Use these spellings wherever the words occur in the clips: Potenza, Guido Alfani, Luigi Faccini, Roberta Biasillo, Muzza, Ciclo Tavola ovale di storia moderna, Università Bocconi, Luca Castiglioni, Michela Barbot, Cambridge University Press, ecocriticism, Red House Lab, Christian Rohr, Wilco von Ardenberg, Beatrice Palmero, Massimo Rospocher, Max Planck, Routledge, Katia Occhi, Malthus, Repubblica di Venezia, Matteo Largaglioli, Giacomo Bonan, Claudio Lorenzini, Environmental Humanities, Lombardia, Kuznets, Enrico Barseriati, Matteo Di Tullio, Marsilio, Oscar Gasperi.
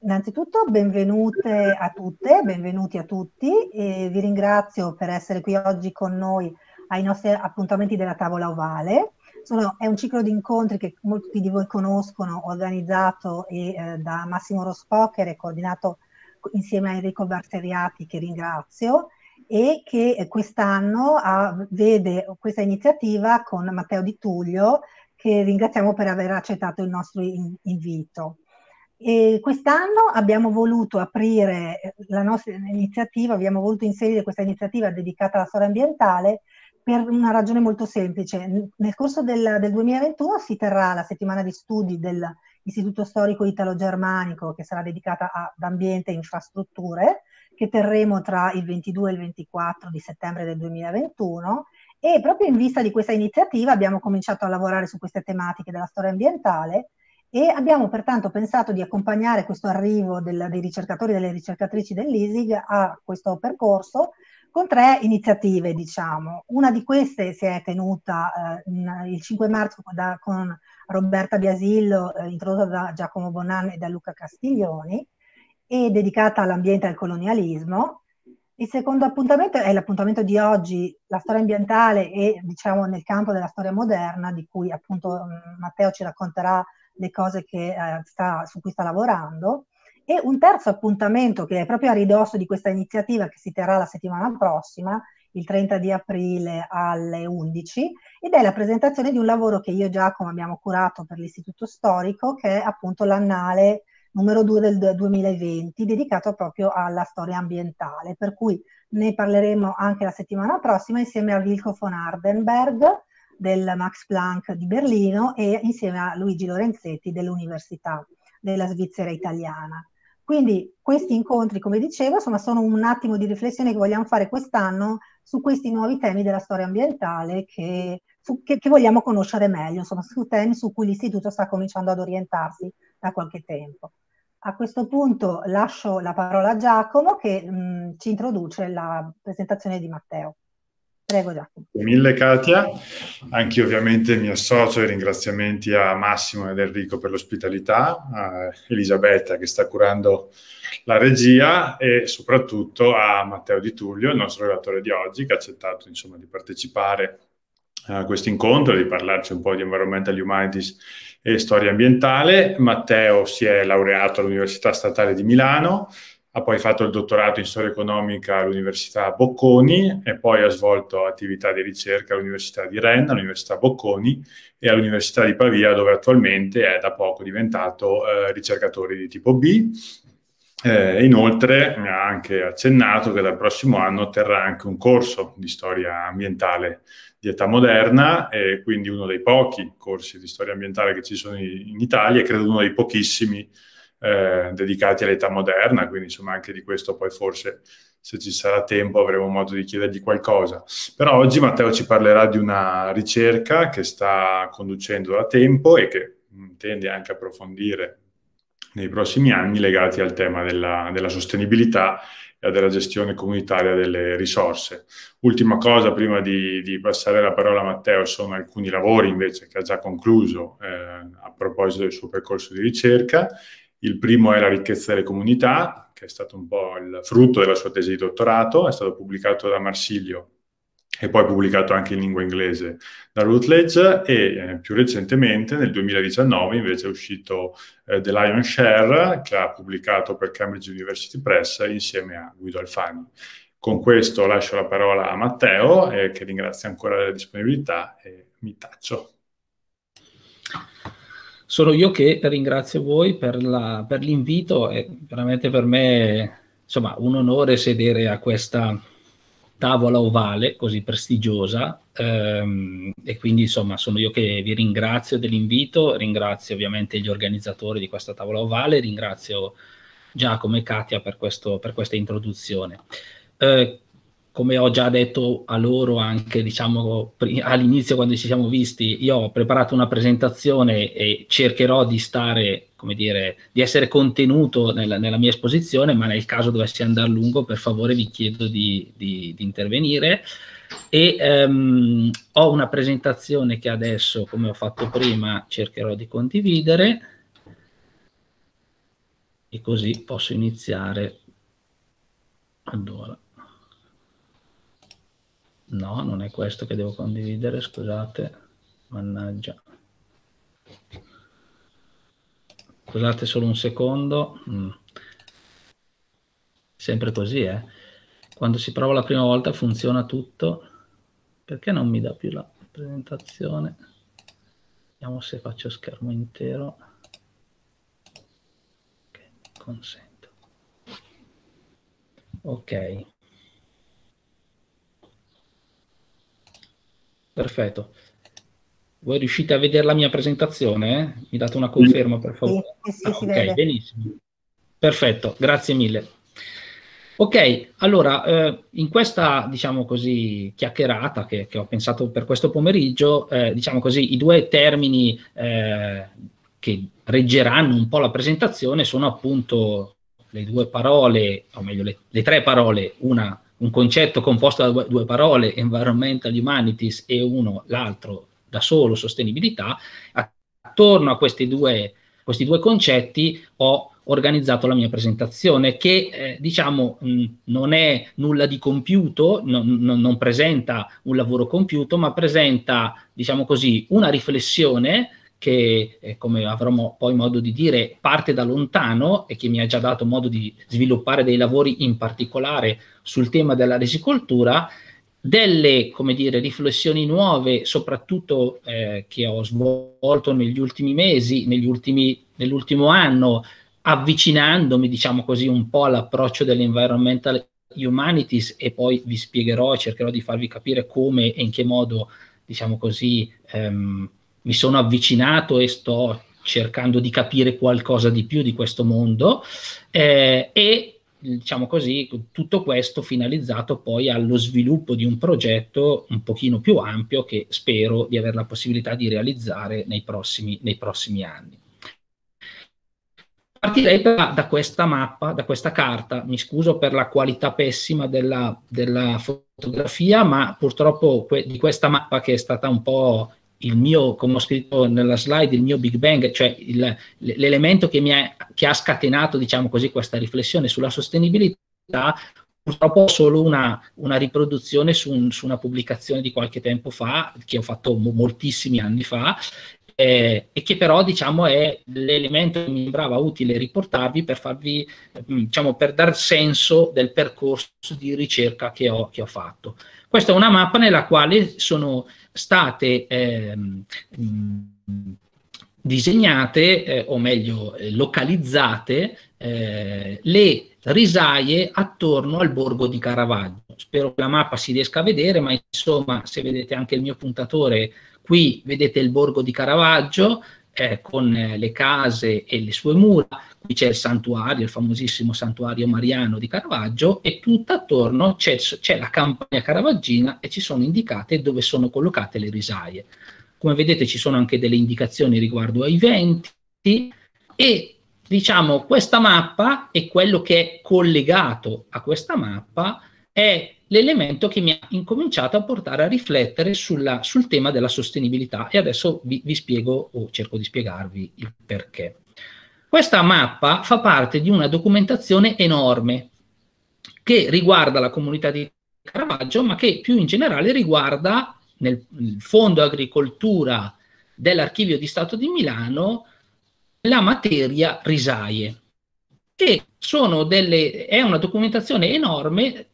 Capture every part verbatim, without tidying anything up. Innanzitutto benvenute a tutte, benvenuti a tutti e vi ringrazio per essere qui oggi con noi ai nostri appuntamenti della tavola ovale. Sono, è un ciclo di incontri che molti di voi conoscono, organizzato e, eh, da Massimo Rospocher e coordinato insieme a Enrico Barseriati, che ringrazio, e che quest'anno ah, vede questa iniziativa con Matteo Di Tullio, che ringraziamo per aver accettato il nostro in, invito. Quest'anno abbiamo voluto aprire la nostra iniziativa, abbiamo voluto inserire questa iniziativa dedicata alla storia ambientale per una ragione molto semplice. Nel corso del, del duemilaventuno si terrà la settimana di studi dell'Istituto Storico Italo-Germanico, che sarà dedicata ad ambiente e infrastrutture, che terremo tra il ventidue e il ventiquattro di settembre del duemilaventuno, e proprio in vista di questa iniziativa abbiamo cominciato a lavorare su queste tematiche della storia ambientale e abbiamo pertanto pensato di accompagnare questo arrivo del, dei ricercatori e delle ricercatrici dell'I S I G a questo percorso con tre iniziative, diciamo. Una di queste si è tenuta eh, in, il cinque marzo da, con Roberta Biasillo, eh, introdotta da Giacomo Bonan e da Luca Castiglioni, e dedicata all'ambiente e al colonialismo. Il secondo appuntamento è l'appuntamento di oggi, la storia ambientale e, diciamo, nel campo della storia moderna, di cui appunto Matteo ci racconterà le cose che, eh, sta, su cui sta lavorando, e un terzo appuntamento che è proprio a ridosso di questa iniziativa, che si terrà la settimana prossima, il trenta di aprile alle undici, ed è la presentazione di un lavoro che io e Giacomo abbiamo curato per l'Istituto Storico, che è appunto l'annale numero due del duemilaventi, dedicato proprio alla storia ambientale, per cui ne parleremo anche la settimana prossima insieme a Wilco von Ardenberg, del Max Planck di Berlino, e insieme a Luigi Lorenzetti dell'Università della Svizzera Italiana. Quindi questi incontri, come dicevo, insomma, sono un attimo di riflessione che vogliamo fare quest'anno su questi nuovi temi della storia ambientale che, su, che, che vogliamo conoscere meglio, insomma, su temi su cui l'Istituto sta cominciando ad orientarsi da qualche tempo. A questo punto lascio la parola a Giacomo, che mh, ci introduce la presentazione di Matteo. Prego, Giacomo. Grazie mille, Katia. Anche io ovviamente mi associo ai ringraziamenti a Massimo ed Enrico per l'ospitalità, a Elisabetta che sta curando la regia e soprattutto a Matteo Di Tullio, il nostro relatore di oggi, che ha accettato, insomma, di partecipare a questo incontro, di parlarci un po' di Environmental Humanities e storia ambientale. Matteo si è laureato all'Università Statale di Milano, ha poi fatto il dottorato in storia economica all'Università Bocconi e poi ha svolto attività di ricerca all'Università di Rennes, all'Università Bocconi e all'Università di Pavia, dove attualmente è da poco diventato eh, ricercatore di tipo B. Eh, inoltre mi ha anche accennato che dal prossimo anno terrà anche un corso di storia ambientale di età moderna, e quindi uno dei pochi corsi di storia ambientale che ci sono in Italia, e credo uno dei pochissimi Eh, dedicati all'età moderna, quindi insomma anche di questo poi forse, se ci sarà tempo, avremo modo di chiedergli qualcosa. Però oggi Matteo ci parlerà di una ricerca che sta conducendo da tempo e che intende anche approfondire nei prossimi anni, legati al tema della, della sostenibilità e della gestione comunitaria delle risorse. Ultima cosa prima di, di passare la parola a Matteo, sono alcuni lavori invece che ha già concluso eh, a proposito del suo percorso di ricerca. Il primo è La ricchezza delle comunità, che è stato un po' il frutto della sua tesi di dottorato, è stato pubblicato da Marsilio e poi pubblicato anche in lingua inglese da Routledge, e eh, più recentemente, nel duemiladiciannove, invece è uscito eh, The Lion Share, che ha pubblicato per Cambridge University Press insieme a Guido Alfani. Con questo lascio la parola a Matteo, eh, che ringrazio ancora della disponibilità, e mi taccio. Sono io che ringrazio voi per l'invito, è veramente per me, insomma, un onore sedere a questa tavola ovale così prestigiosa, ehm, e quindi, insomma, sono io che vi ringrazio dell'invito, ringrazio ovviamente gli organizzatori di questa tavola ovale, ringrazio Giacomo e Katia per, questo, per questa introduzione. Eh, Come ho già detto a loro anche, diciamo, all'inizio quando ci siamo visti, io ho preparato una presentazione e cercherò di stare, come dire, di essere contenuto nella, nella mia esposizione, ma nel caso dovessi andare lungo, per favore vi chiedo di, di, di intervenire. E ehm, ho una presentazione che adesso, come ho fatto prima, cercherò di condividere. e così posso iniziare. Allora, no, non è questo che devo condividere, scusate, mannaggia. Scusate solo un secondo. Mm. Sempre così, eh. Quando si prova la prima volta funziona tutto. Perché non mi dà più la presentazione? Vediamo se faccio schermo intero. Ok, consento. Ok. Perfetto. Voi riuscite a vedere la mia presentazione? Eh? Mi date una conferma, per favore? Sì, sì, ah, ok, vede. Benissimo. Perfetto, grazie mille. Ok, allora, eh, in questa, diciamo così, chiacchierata che, che ho pensato per questo pomeriggio, eh, diciamo così, i due termini eh, che reggeranno un po' la presentazione sono appunto le due parole, o meglio, le, le tre parole, una, un concetto composto da due, due parole, Environmental Humanities, e uno, l'altro, da solo, sostenibilità. Attorno a questi due, questi due concetti ho organizzato la mia presentazione che, eh, diciamo, mh, non è nulla di compiuto, non, non, non presenta un lavoro compiuto, ma presenta, diciamo così, una riflessione che, eh, come avremo poi modo di dire, parte da lontano e che mi ha già dato modo di sviluppare dei lavori in particolare sul tema della risicoltura, delle, come dire, riflessioni nuove, soprattutto eh, che ho svolto negli ultimi mesi, negli ultimi, nell'ultimo anno, avvicinandomi, diciamo così, un po' all'approccio dell'Environmental Humanities, e poi vi spiegherò, cercherò di farvi capire come e in che modo, diciamo così, ehm, mi sono avvicinato e sto cercando di capire qualcosa di più di questo mondo, eh, e diciamo così, tutto questo finalizzato poi allo sviluppo di un progetto un pochino più ampio che spero di avere la possibilità di realizzare nei prossimi, nei prossimi anni. Partirei da, da questa mappa, da questa carta, mi scuso per la qualità pessima della, della fotografia, ma purtroppo que- di questa mappa, che è stata un po' il mio, come ho scritto nella slide, il mio Big Bang, cioè l'elemento che mi è, che ha scatenato, diciamo così, questa riflessione sulla sostenibilità, purtroppo ho solo una, una riproduzione su, un, su una pubblicazione di qualche tempo fa, che ho fatto mo- moltissimi anni fa, eh, e che però, diciamo, è l'elemento che mi sembrava utile riportarvi per farvi, diciamo, per dar senso del percorso di ricerca che ho, che ho fatto. Questa è una mappa nella quale sono state eh, mh, disegnate, eh, o meglio eh, localizzate, eh, le risaie attorno al borgo di Caravaggio. Spero che la mappa si riesca a vedere, ma insomma, se vedete anche il mio puntatore, qui vedete il borgo di Caravaggio, eh, con le case e le sue mura. Qui c'è il santuario, il famosissimo santuario mariano di Caravaggio, e tutt'attorno c'è, c'è la campagna caravaggina e ci sono indicate dove sono collocate le risaie. Come vedete ci sono anche delle indicazioni riguardo ai venti, e diciamo questa mappa e quello che è collegato a questa mappa è l'elemento che mi ha incominciato a portare a riflettere sulla, sul tema della sostenibilità, e adesso vi, vi spiego, o cerco di spiegarvi, il perché. Questa mappa fa parte di una documentazione enorme che riguarda la comunità di Caravaggio, ma che più in generale riguarda nel, nel Fondo Agricoltura dell'Archivio di Stato di Milano la materia risaie, che sono delle, è una documentazione enorme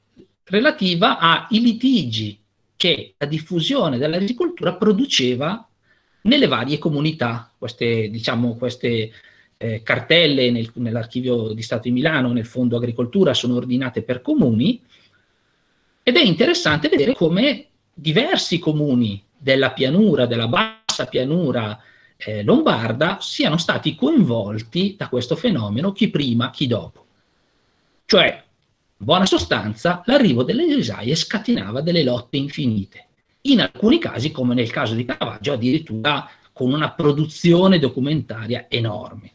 relativa ai litigi che la diffusione della risicoltura produceva nelle varie comunità. Queste, diciamo, queste eh, cartelle nel, nell'Archivio di Stato di Milano, nel Fondo Agricoltura, sono ordinate per comuni, ed è interessante vedere come diversi comuni della pianura, della bassa pianura eh, lombarda, siano stati coinvolti da questo fenomeno, chi prima, chi dopo. Cioè, in buona sostanza, l'arrivo delle risaie scatenava delle lotte infinite, in alcuni casi, come nel caso di Caravaggio, addirittura con una produzione documentaria enorme.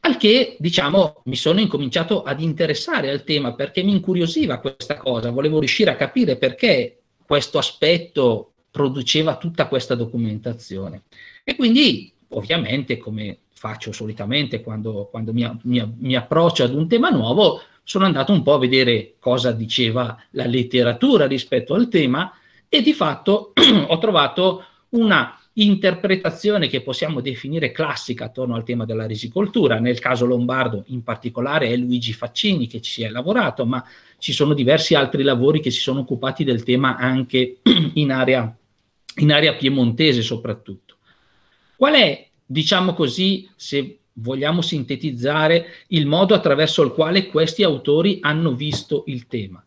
Al che, diciamo, mi sono incominciato ad interessare al tema, perché mi incuriosiva questa cosa, volevo riuscire a capire perché questo aspetto produceva tutta questa documentazione. E quindi Ovviamente, come faccio solitamente quando, quando mi, mi, mi approccio ad un tema nuovo, sono andato un po' a vedere cosa diceva la letteratura rispetto al tema e di fatto ho trovato una interpretazione che possiamo definire classica attorno al tema della risicoltura. Nel caso lombardo in particolare è Luigi Faccini che ci ha lavorato, ma ci sono diversi altri lavori che si sono occupati del tema anche in area, in area piemontese soprattutto. Qual è, diciamo così, se vogliamo sintetizzare, il modo attraverso il quale questi autori hanno visto il tema?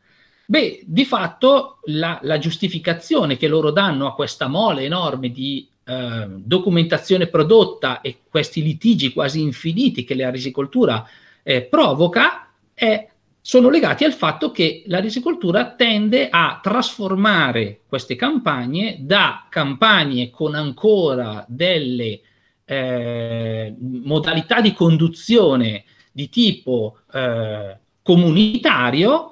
Beh, di fatto la, la giustificazione che loro danno a questa mole enorme di eh, documentazione prodotta e questi litigi quasi infiniti che la risicoltura eh, provoca è, sono legati al fatto che la risicoltura tende a trasformare queste campagne da campagne con ancora delle eh, modalità di conduzione di tipo eh, comunitario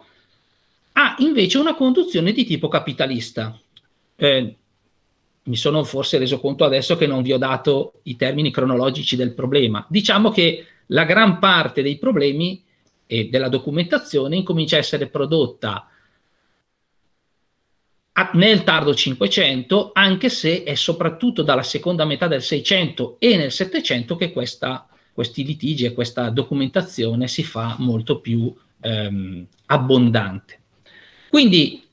ha ah, invece una conduzione di tipo capitalista. Eh, mi sono forse reso conto adesso che non vi ho dato i termini cronologici del problema. Diciamo che la gran parte dei problemi e della documentazione incomincia a essere prodotta a, nel tardo Cinquecento, anche se è soprattutto dalla seconda metà del Seicento e nel Settecento che questa, questi litigi e questa documentazione si fa molto più ehm, abbondante. Quindi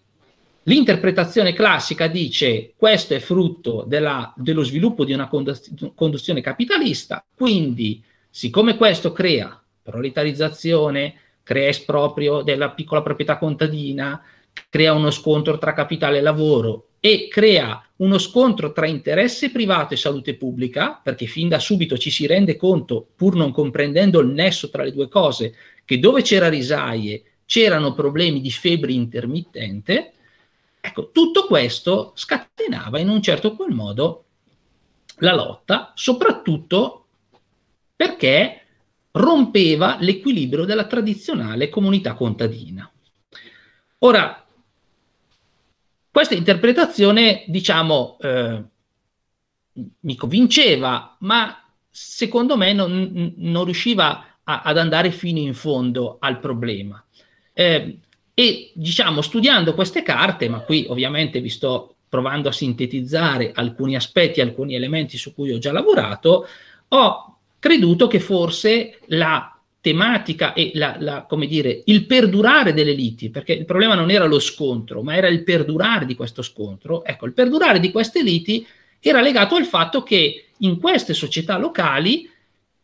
l'interpretazione classica dice questo è frutto della, dello sviluppo di una conduzione capitalista, quindi siccome questo crea proletarizzazione, crea esproprio della piccola proprietà contadina, crea uno scontro tra capitale e lavoro e crea uno scontro tra interesse privato e salute pubblica, perché fin da subito ci si rende conto, pur non comprendendo il nesso tra le due cose, che dove c'era risaie c'erano problemi di febbre intermittente. Ecco, tutto questo scatenava in un certo qual modo la lotta, soprattutto perché rompeva l'equilibrio della tradizionale comunità contadina. Ora, questa interpretazione, diciamo, eh, mi convinceva, ma secondo me non, non riusciva a, ad andare fino in fondo al problema. Eh, e diciamo studiando queste carte, ma qui ovviamente vi sto provando a sintetizzare alcuni aspetti, alcuni elementi su cui ho già lavorato, ho creduto che forse la tematica e la, la, come dire, il perdurare delle liti, perché il problema non era lo scontro, ma era il perdurare di questo scontro, ecco, il perdurare di queste liti era legato al fatto che in queste società locali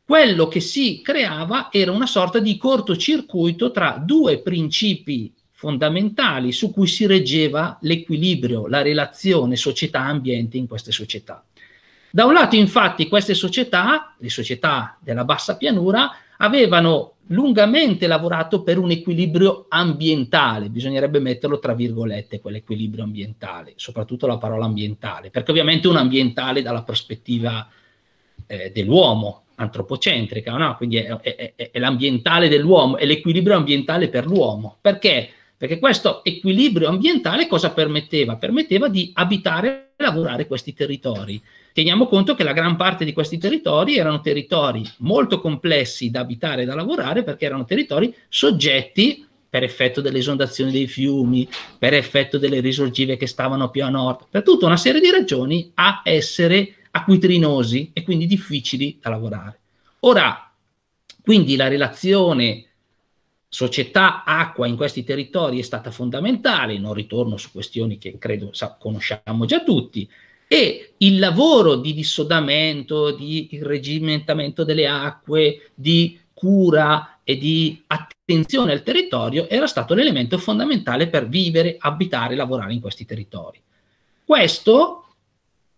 quello che si creava era una sorta di cortocircuito tra due principi fondamentali su cui si reggeva l'equilibrio, la relazione società-ambiente in queste società. Da un lato, infatti, queste società, le società della bassa pianura, avevano lungamente lavorato per un equilibrio ambientale, bisognerebbe metterlo tra virgolette quell'equilibrio ambientale, soprattutto la parola ambientale, perché ovviamente un ambientale dalla prospettiva eh, dell'uomo, antropocentrica, no? Quindi è, è, è, è l'ambientale dell'uomo, è l'equilibrio ambientale per l'uomo. Perché? Perché questo equilibrio ambientale cosa permetteva? Permetteva di abitare e lavorare questi territori. Teniamo conto che la gran parte di questi territori erano territori molto complessi da abitare e da lavorare, perché erano territori soggetti, per effetto delle esondazioni dei fiumi, per effetto delle risorgive che stavano più a nord, per tutta una serie di ragioni, a essere acquitrinosi e quindi difficili da lavorare. Ora, quindi la relazione società-acqua in questi territori è stata fondamentale, non ritorno su questioni che credo conosciamo già tutti, e il lavoro di dissodamento, di irregimentamento delle acque, di cura e di attenzione al territorio era stato l'elemento fondamentale per vivere, abitare e lavorare in questi territori. Questo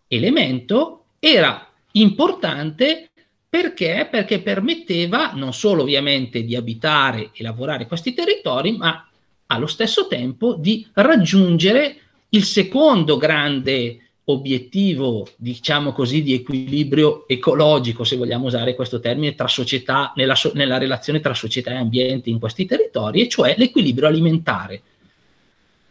elemento era importante perché? Perché permetteva non solo ovviamente di abitare e lavorare questi territori, ma allo stesso tempo di raggiungere il secondo grande obiettivo, diciamo così, di equilibrio ecologico, se vogliamo usare questo termine, tra società, nella, so- nella relazione tra società e ambiente in questi territori, e cioè l'equilibrio alimentare.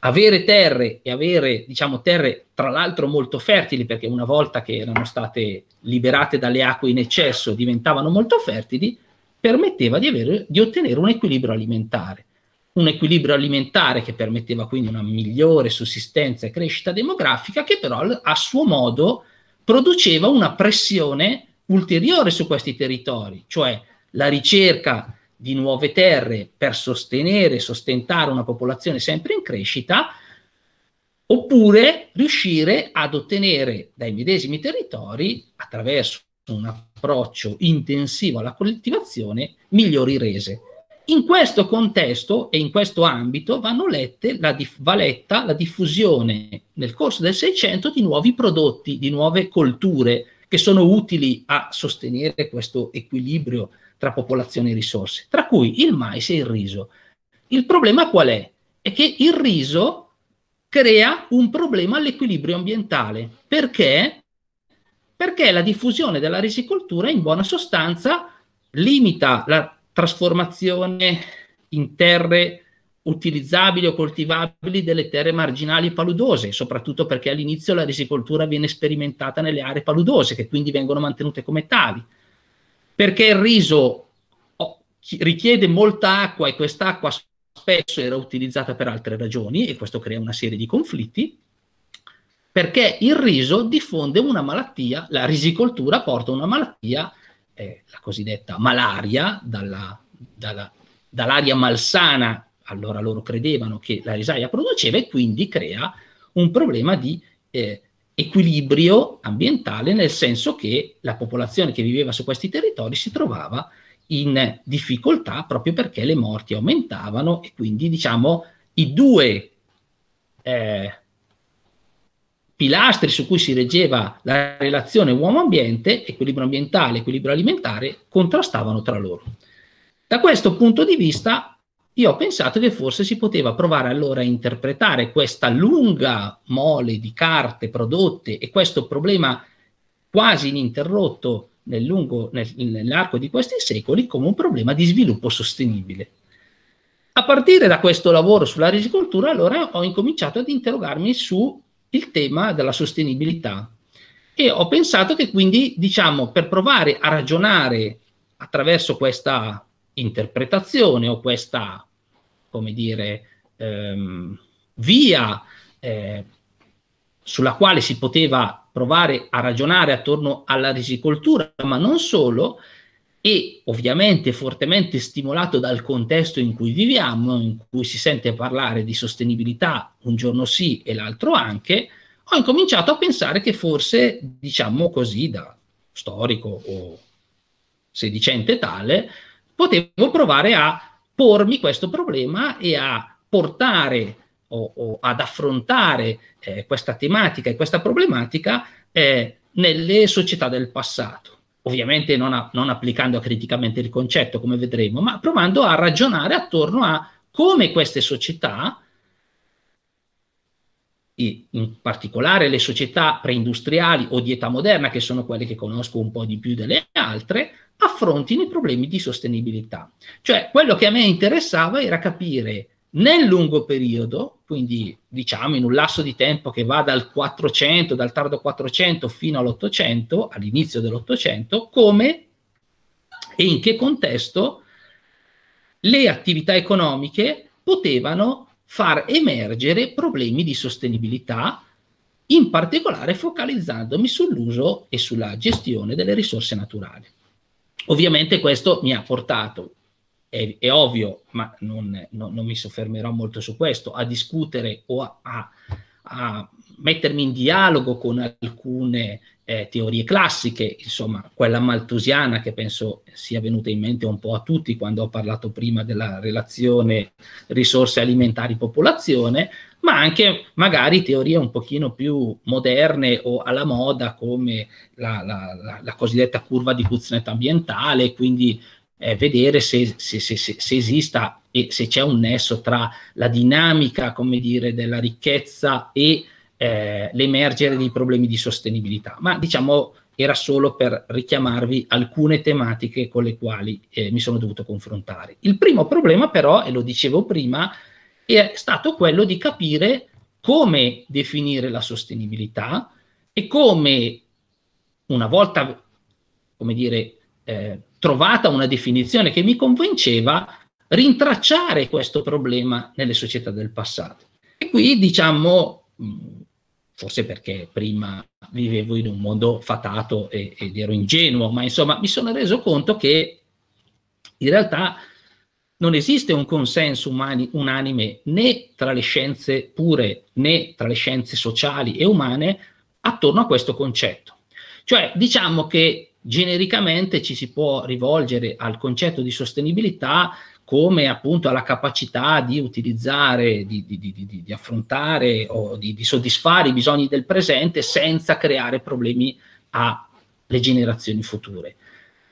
avere terre e avere, diciamo, terre tra l'altro molto fertili, perché una volta che erano state liberate dalle acque in eccesso diventavano molto fertili, permetteva di, avere, di ottenere un equilibrio alimentare. Un equilibrio alimentare che permetteva quindi una migliore sussistenza e crescita demografica, che però a suo modo produceva una pressione ulteriore su questi territori, cioè la ricerca di nuove terre per sostenere e sostentare una popolazione sempre in crescita, oppure riuscire ad ottenere dai medesimi territori, attraverso un approccio intensivo alla coltivazione, migliori rese. In questo contesto e in questo ambito vanno lette la va letta la diffusione nel corso del Seicento di nuovi prodotti, di nuove colture che sono utili a sostenere questo equilibrio tra popolazione e risorse, tra cui il mais e il riso. Il problema qual è? È che il riso crea un problema all'equilibrio ambientale. Perché? Perché la diffusione della risicoltura in buona sostanza limita la trasformazione in terre utilizzabili o coltivabili delle terre marginali e paludose, soprattutto perché all'inizio la risicoltura viene sperimentata nelle aree paludose, che quindi vengono mantenute come tali. Perché il riso richiede molta acqua e quest'acqua spesso era utilizzata per altre ragioni, e questo crea una serie di conflitti. Perché il riso diffonde una malattia, la risicoltura porta una malattia, eh, la cosiddetta malaria, dalla, dalla, dall'aria malsana. Allora loro credevano che la risaia produceva, e quindi crea un problema di eh, equilibrio ambientale, nel senso che la popolazione che viveva su questi territori si trovava in difficoltà proprio perché le morti aumentavano, e quindi, diciamo, i due eh, pilastri su cui si reggeva la relazione uomo-ambiente, equilibrio ambientale e equilibrio alimentare, contrastavano tra loro. Da questo punto di vista io ho pensato che forse si poteva provare allora a interpretare questa lunga mole di carte prodotte e questo problema quasi ininterrotto nel lungo, nel, nell'arco di questi secoli, come un problema di sviluppo sostenibile. A partire da questo lavoro sulla risicoltura, allora ho incominciato ad interrogarmi sul tema della sostenibilità, e ho pensato che quindi, diciamo, per provare a ragionare attraverso questa interpretazione o questa, come dire, ehm, via eh, sulla quale si poteva provare a ragionare attorno alla risicoltura, ma non solo, e ovviamente fortemente stimolato dal contesto in cui viviamo, in cui si sente parlare di sostenibilità un giorno sì e l'altro anche, ho incominciato a pensare che forse, diciamo così, da storico o sedicente tale, potevo provare a pormi questo problema e a portare o, o ad affrontare eh, questa tematica e questa problematica eh, nelle società del passato. Ovviamente non, a, non applicando criticamente il concetto, come vedremo, ma provando a ragionare attorno a come queste società, e in particolare le società preindustriali o di età moderna, che sono quelle che conosco un po' di più delle altre, affrontino i problemi di sostenibilità. Cioè, quello che a me interessava era capire nel lungo periodo, quindi diciamo in un lasso di tempo che va dal quattrocento, dal tardo quattrocento fino all'ottocento, all'inizio dell'ottocento, come e in che contesto le attività economiche potevano far emergere problemi di sostenibilità, in particolare focalizzandomi sull'uso e sulla gestione delle risorse naturali. Ovviamente questo mi ha portato, è, è ovvio, ma non, non, non mi soffermerò molto su questo, a discutere o a, a, a mettermi in dialogo con alcune eh, teorie classiche, insomma quella malthusiana, che penso sia venuta in mente un po' a tutti quando ho parlato prima della relazione risorse alimentari-popolazione, ma anche magari teorie un pochino più moderne o alla moda, come la, la, la, la cosiddetta curva di Kuznets ambientale, quindi eh, vedere se, se, se, se, se esista e se c'è un nesso tra la dinamica, come dire, della ricchezza e eh, l'emergere di problemi di sostenibilità. Ma diciamo era solo per richiamarvi alcune tematiche con le quali eh, mi sono dovuto confrontare. Il primo problema però, e lo dicevo prima, è stato quello di capire come definire la sostenibilità e come, una volta, come dire, eh, trovata una definizione che mi convinceva, rintracciare questo problema nelle società del passato. E qui, diciamo, forse perché prima vivevo in un mondo fatato e, ed ero ingenuo, ma insomma mi sono reso conto che in realtà non esiste un consenso umani, unanime né tra le scienze pure né tra le scienze sociali e umane attorno a questo concetto. Cioè, diciamo che genericamente ci si può rivolgere al concetto di sostenibilità come appunto alla capacità di utilizzare, di, di, di, di, di affrontare o di, di soddisfare i bisogni del presente senza creare problemi alle generazioni future.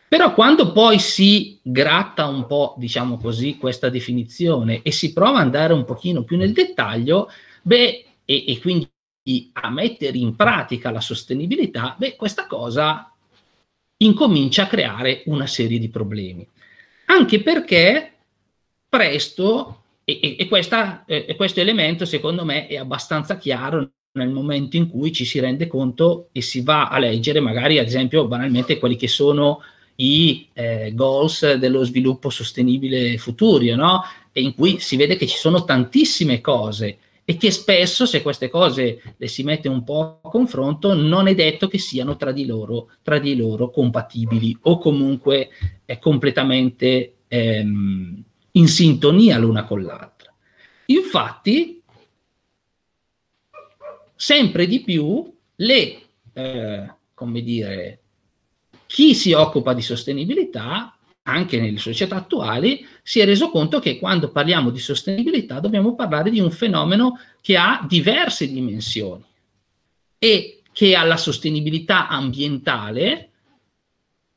Però quando poi si gratta un po', diciamo così, questa definizione e si prova ad andare un pochino più nel dettaglio, beh, e, e quindi a mettere in pratica la sostenibilità, beh, questa cosa incomincia a creare una serie di problemi. Anche perché presto, e, e, questa, e questo elemento secondo me è abbastanza chiaro nel momento in cui ci si rende conto e si va a leggere magari, ad esempio, banalmente quelli che sono i eh, goals dello sviluppo sostenibile futuro, no? E in cui si vede che ci sono tantissime cose e che spesso, se queste cose le si mette un po' a confronto, non è detto che siano tra di loro, tra di loro compatibili o comunque eh, completamente ehm, in sintonia l'una con l'altra. Infatti, sempre di più le, eh, come dire, chi si occupa di sostenibilità, anche nelle società attuali, si è reso conto che quando parliamo di sostenibilità dobbiamo parlare di un fenomeno che ha diverse dimensioni e che alla sostenibilità ambientale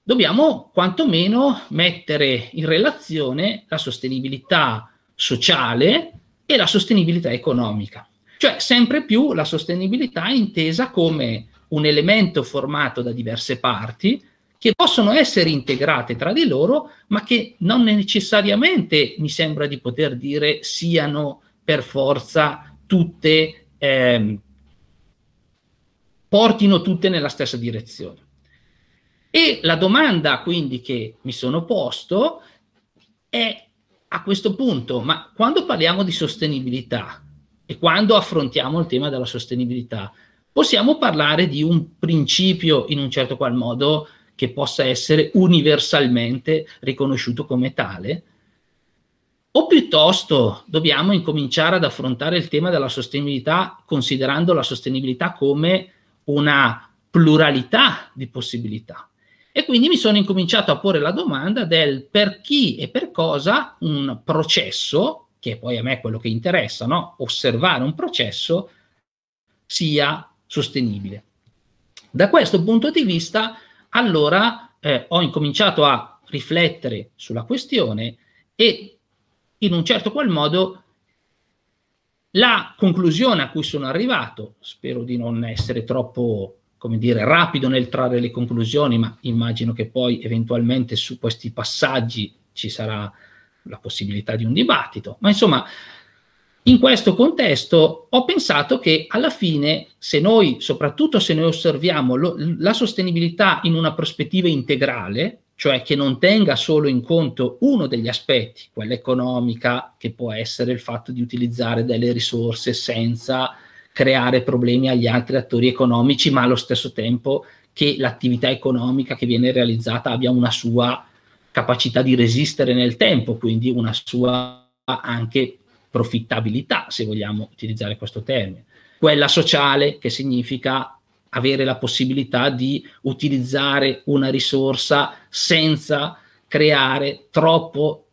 dobbiamo quantomeno mettere in relazione la sostenibilità sociale e la sostenibilità economica. Cioè sempre più la sostenibilità è intesa come un elemento formato da diverse parti che possono essere integrate tra di loro, ma che non necessariamente, mi sembra di poter dire, siano per forza tutte, eh, portino tutte nella stessa direzione. E la domanda quindi che mi sono posto è a questo punto, ma quando parliamo di sostenibilità e quando affrontiamo il tema della sostenibilità, possiamo parlare di un principio in un certo qual modo che possa essere universalmente riconosciuto come tale? O piuttosto dobbiamo incominciare ad affrontare il tema della sostenibilità considerando la sostenibilità come una pluralità di possibilità? E quindi mi sono incominciato a porre la domanda del per chi e per cosa un processo, che poi a me è quello che interessa, no? Osservare un processo, sia sostenibile. Da questo punto di vista, allora eh, ho incominciato a riflettere sulla questione e in un certo qual modo la conclusione a cui sono arrivato, spero di non essere troppo, come dire, rapido nel trarre le conclusioni, ma immagino che poi eventualmente su questi passaggi ci sarà la possibilità di un dibattito, ma insomma in questo contesto ho pensato che alla fine, se noi, soprattutto se noi osserviamo lo, la sostenibilità in una prospettiva integrale, cioè che non tenga solo in conto uno degli aspetti, quella economica, che può essere il fatto di utilizzare delle risorse senza creare problemi agli altri attori economici, ma allo stesso tempo che l'attività economica che viene realizzata abbia una sua capacità di resistere nel tempo, quindi una sua anche profittabilità, se vogliamo utilizzare questo termine. Quella sociale, che significa avere la possibilità di utilizzare una risorsa senza creare troppo,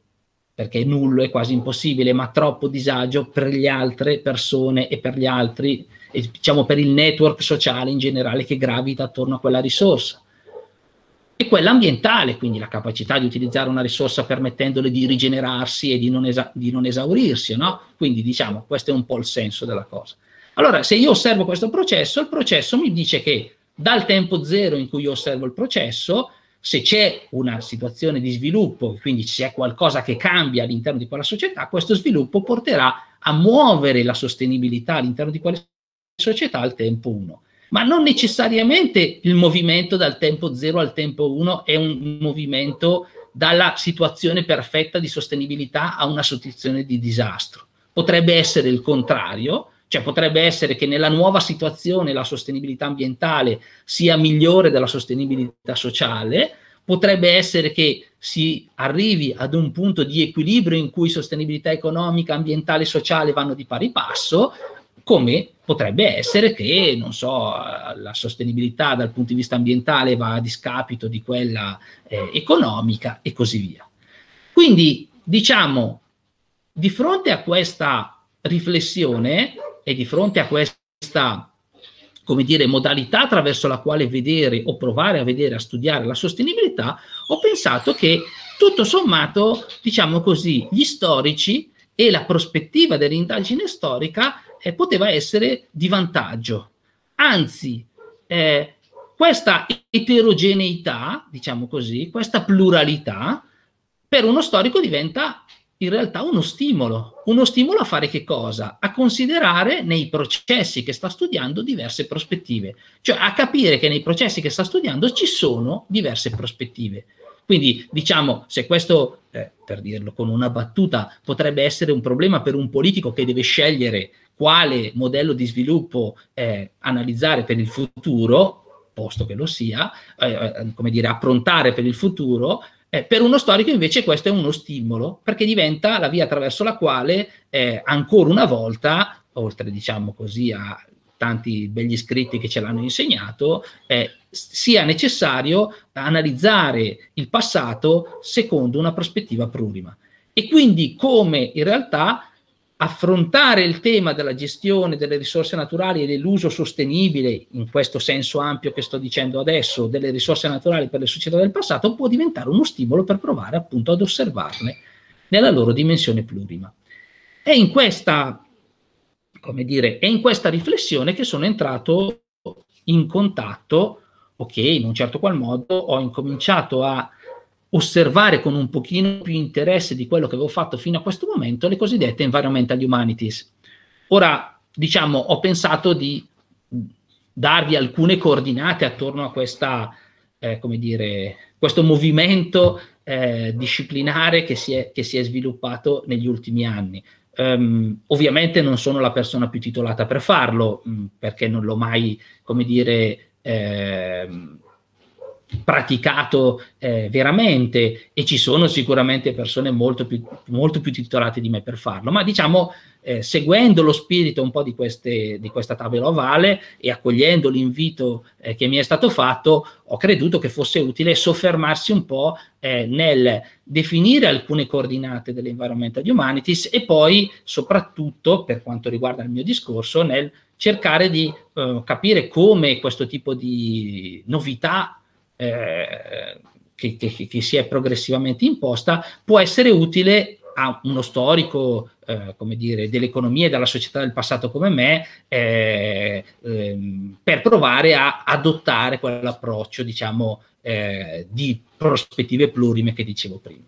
perché nullo è quasi impossibile, ma troppo disagio per le altre persone e per gli altri, e diciamo per il network sociale in generale che gravita attorno a quella risorsa. E quella ambientale, quindi la capacità di utilizzare una risorsa permettendole di rigenerarsi e di non, esa di non esaurirsi, no? Quindi diciamo, questo è un po' il senso della cosa. Allora, se io osservo questo processo, il processo mi dice che dal tempo zero in cui io osservo il processo, Se c'è una situazione di sviluppo, quindi c'è qualcosa che cambia all'interno di quella società, questo sviluppo porterà a muovere la sostenibilità all'interno di quelle società al tempo uno. Ma non necessariamente il movimento dal tempo zero al tempo uno è un movimento dalla situazione perfetta di sostenibilità a una situazione di disastro. Potrebbe essere il contrario, cioè potrebbe essere che nella nuova situazione la sostenibilità ambientale sia migliore della sostenibilità sociale, potrebbe essere che si arrivi ad un punto di equilibrio in cui sostenibilità economica, ambientale e sociale vanno di pari passo, come potrebbe essere che, non so, la sostenibilità dal punto di vista ambientale va a discapito di quella eh, economica e così via. Quindi, diciamo, di fronte a questa riflessione e di fronte a questa, come dire, modalità attraverso la quale vedere o provare a vedere, a studiare la sostenibilità, ho pensato che, tutto sommato, diciamo così, gli storici e la prospettiva dell'indagine storica Eh, poteva essere di vantaggio. Anzi, eh, questa eterogeneità, diciamo così, questa pluralità, per uno storico diventa in realtà uno stimolo. Uno stimolo a fare che cosa? A considerare nei processi che sta studiando diverse prospettive. Cioè a capire che nei processi che sta studiando ci sono diverse prospettive. Quindi, diciamo, se questo, eh, per dirlo con una battuta, potrebbe essere un problema per un politico che deve scegliere quale modello di sviluppo eh, analizzare per il futuro, posto che lo sia, eh, come dire, approntare per il futuro, eh, per uno storico invece questo è uno stimolo, perché diventa la via attraverso la quale eh, ancora una volta, oltre diciamo così a tanti begli scritti che ce l'hanno insegnato, eh, sia necessario analizzare il passato secondo una prospettiva plurima. E quindi come in realtà affrontare il tema della gestione delle risorse naturali e dell'uso sostenibile, in questo senso ampio che sto dicendo adesso, delle risorse naturali per le società del passato, può diventare uno stimolo per provare appunto ad osservarle nella loro dimensione plurima. È in questa, come dire, è in questa riflessione che sono entrato in contatto, o che in un certo qual modo ho incominciato a osservare con un pochino più interesse di quello che avevo fatto fino a questo momento le cosiddette Environmental Humanities. Ora, diciamo, ho pensato di darvi alcune coordinate attorno a questa, eh, come dire, questo movimento eh, disciplinare che si, è, che si è sviluppato negli ultimi anni. Um, ovviamente non sono la persona più titolata per farlo, mh, perché non l'ho mai, come dire, eh, praticato eh, veramente, e ci sono sicuramente persone molto più, molto più titolate di me per farlo, ma diciamo eh, seguendo lo spirito un po' di, queste, di questa tavola ovale e accogliendo l'invito eh, che mi è stato fatto, ho creduto che fosse utile soffermarsi un po' eh, nel definire alcune coordinate dell'Environmental Humanities e poi soprattutto, per quanto riguarda il mio discorso, nel cercare di eh, capire come questo tipo di novità Eh, che, che, che si è progressivamente imposta può essere utile a uno storico eh, come dire, dell'economia e della società del passato come me eh, ehm, per provare a adottare quell'approccio, diciamo, eh, di prospettive plurime che dicevo prima.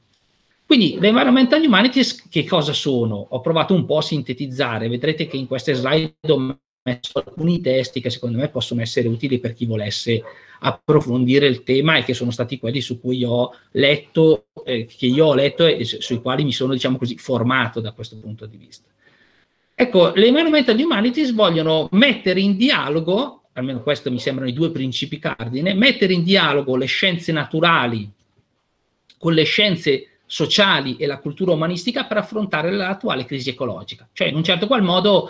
Quindi le Environmental Humanities che cosa sono? Ho provato un po' a sintetizzare, vedrete che in queste slide ho messo alcuni testi che secondo me possono essere utili per chi volesse approfondire il tema e che sono stati quelli su cui ho letto, eh, che io ho letto e sui quali mi sono, diciamo così, formato da questo punto di vista. Ecco, le Environmental Humanities vogliono mettere in dialogo, almeno questo mi sembrano i due principi cardine, mettere in dialogo le scienze naturali con le scienze sociali e la cultura umanistica per affrontare l'attuale crisi ecologica. Cioè, in un certo qual modo,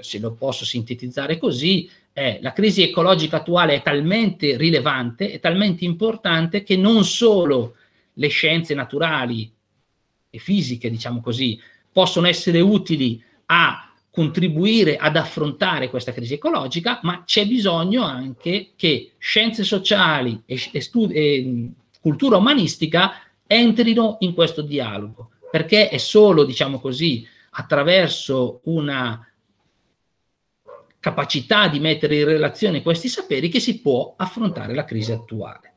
se lo posso sintetizzare così, eh, la crisi ecologica attuale è talmente rilevante, è talmente importante che non solo le scienze naturali e fisiche, diciamo così, possono essere utili a contribuire ad affrontare questa crisi ecologica, ma c'è bisogno anche che scienze sociali e, e, e cultura umanistica entrino in questo dialogo, perché è solo, diciamo così, attraverso una capacità di mettere in relazione questi saperi che si può affrontare la crisi attuale.